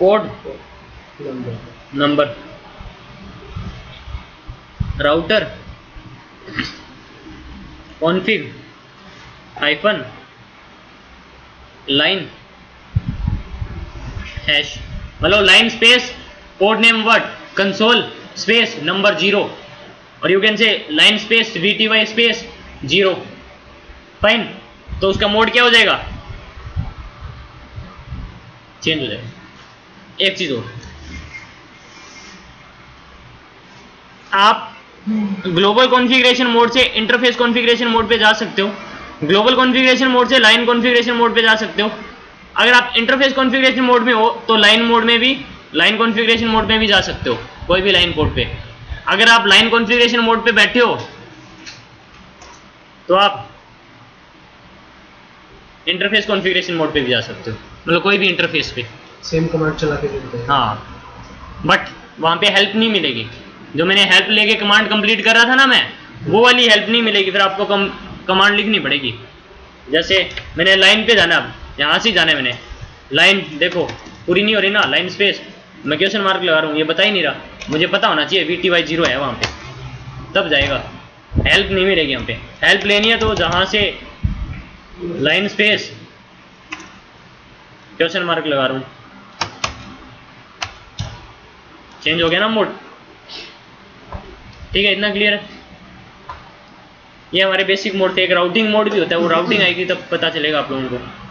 port number, router config hyphen line hash, मतलब line space port name word console space number 0, और you can say line space VTY space 0, fine. तो उसका मोड क्या हो जाएगा, चेंज हो जाएगा। एक चीज और, आप ग्लोबल कॉन्फ़िगरेशन मोड से इंटरफेस कॉन्फ़िगरेशन मोड पे जा सकते हो, ग्लोबल कॉन्फ़िगरेशन मोड से लाइन कॉन्फ़िगरेशन मोड पे जा सकते हो। अगर आप इंटरफेस कॉन्फ़िगरेशन मोड में हो तो लाइन मोड में भी, लाइन कॉन्फ़िगरेशन मोड में भी जा सकते हो, कोई भी लाइन पोर्ट पे। अगर आप लाइन कॉन्फ़िगरेशन मोड पे बैठे हो तो आप इंटरफेस कॉन्फ़िगरेशन मोड पे भी जा सकते हो, मतलब कोई भी इंटरफेस पे सेम कमांड चला के देते हैं। हाँ, बट वहाँ पे हेल्प नहीं मिलेगी, जो मैंने हेल्प लेके कमांड कंप्लीट कर रहा था ना मैं, वो वाली हेल्प नहीं मिलेगी, फिर आपको कमांड लिखनी पड़ेगी। जैसे मैंने लाइन पे जाना, अब यहाँ से जाना है मैंने, लाइन देखो पूरी नहीं हो रही ना, लाइन स्पेस मैं क्वेश्चन मार्क लगा रहा हूँ, ये बता ही नहीं रहा, मुझे पता होना चाहिए VTY 0 है वहाँ पे, तब जाएगा। हेल्प नहीं मिलेगी हम पे, हेल्प लेनी है तो जहाँ से लाइन स्पेस क्वेश्चन मार्क लगा रहा हूँ, चेंज हो गया ना मोड। ठीक है, इतना क्लियर है। ये हमारे बेसिक मोड थे, एक राउटिंग मोड भी होता है, वो राउटिंग आएगी तब पता चलेगा आप लोगों को।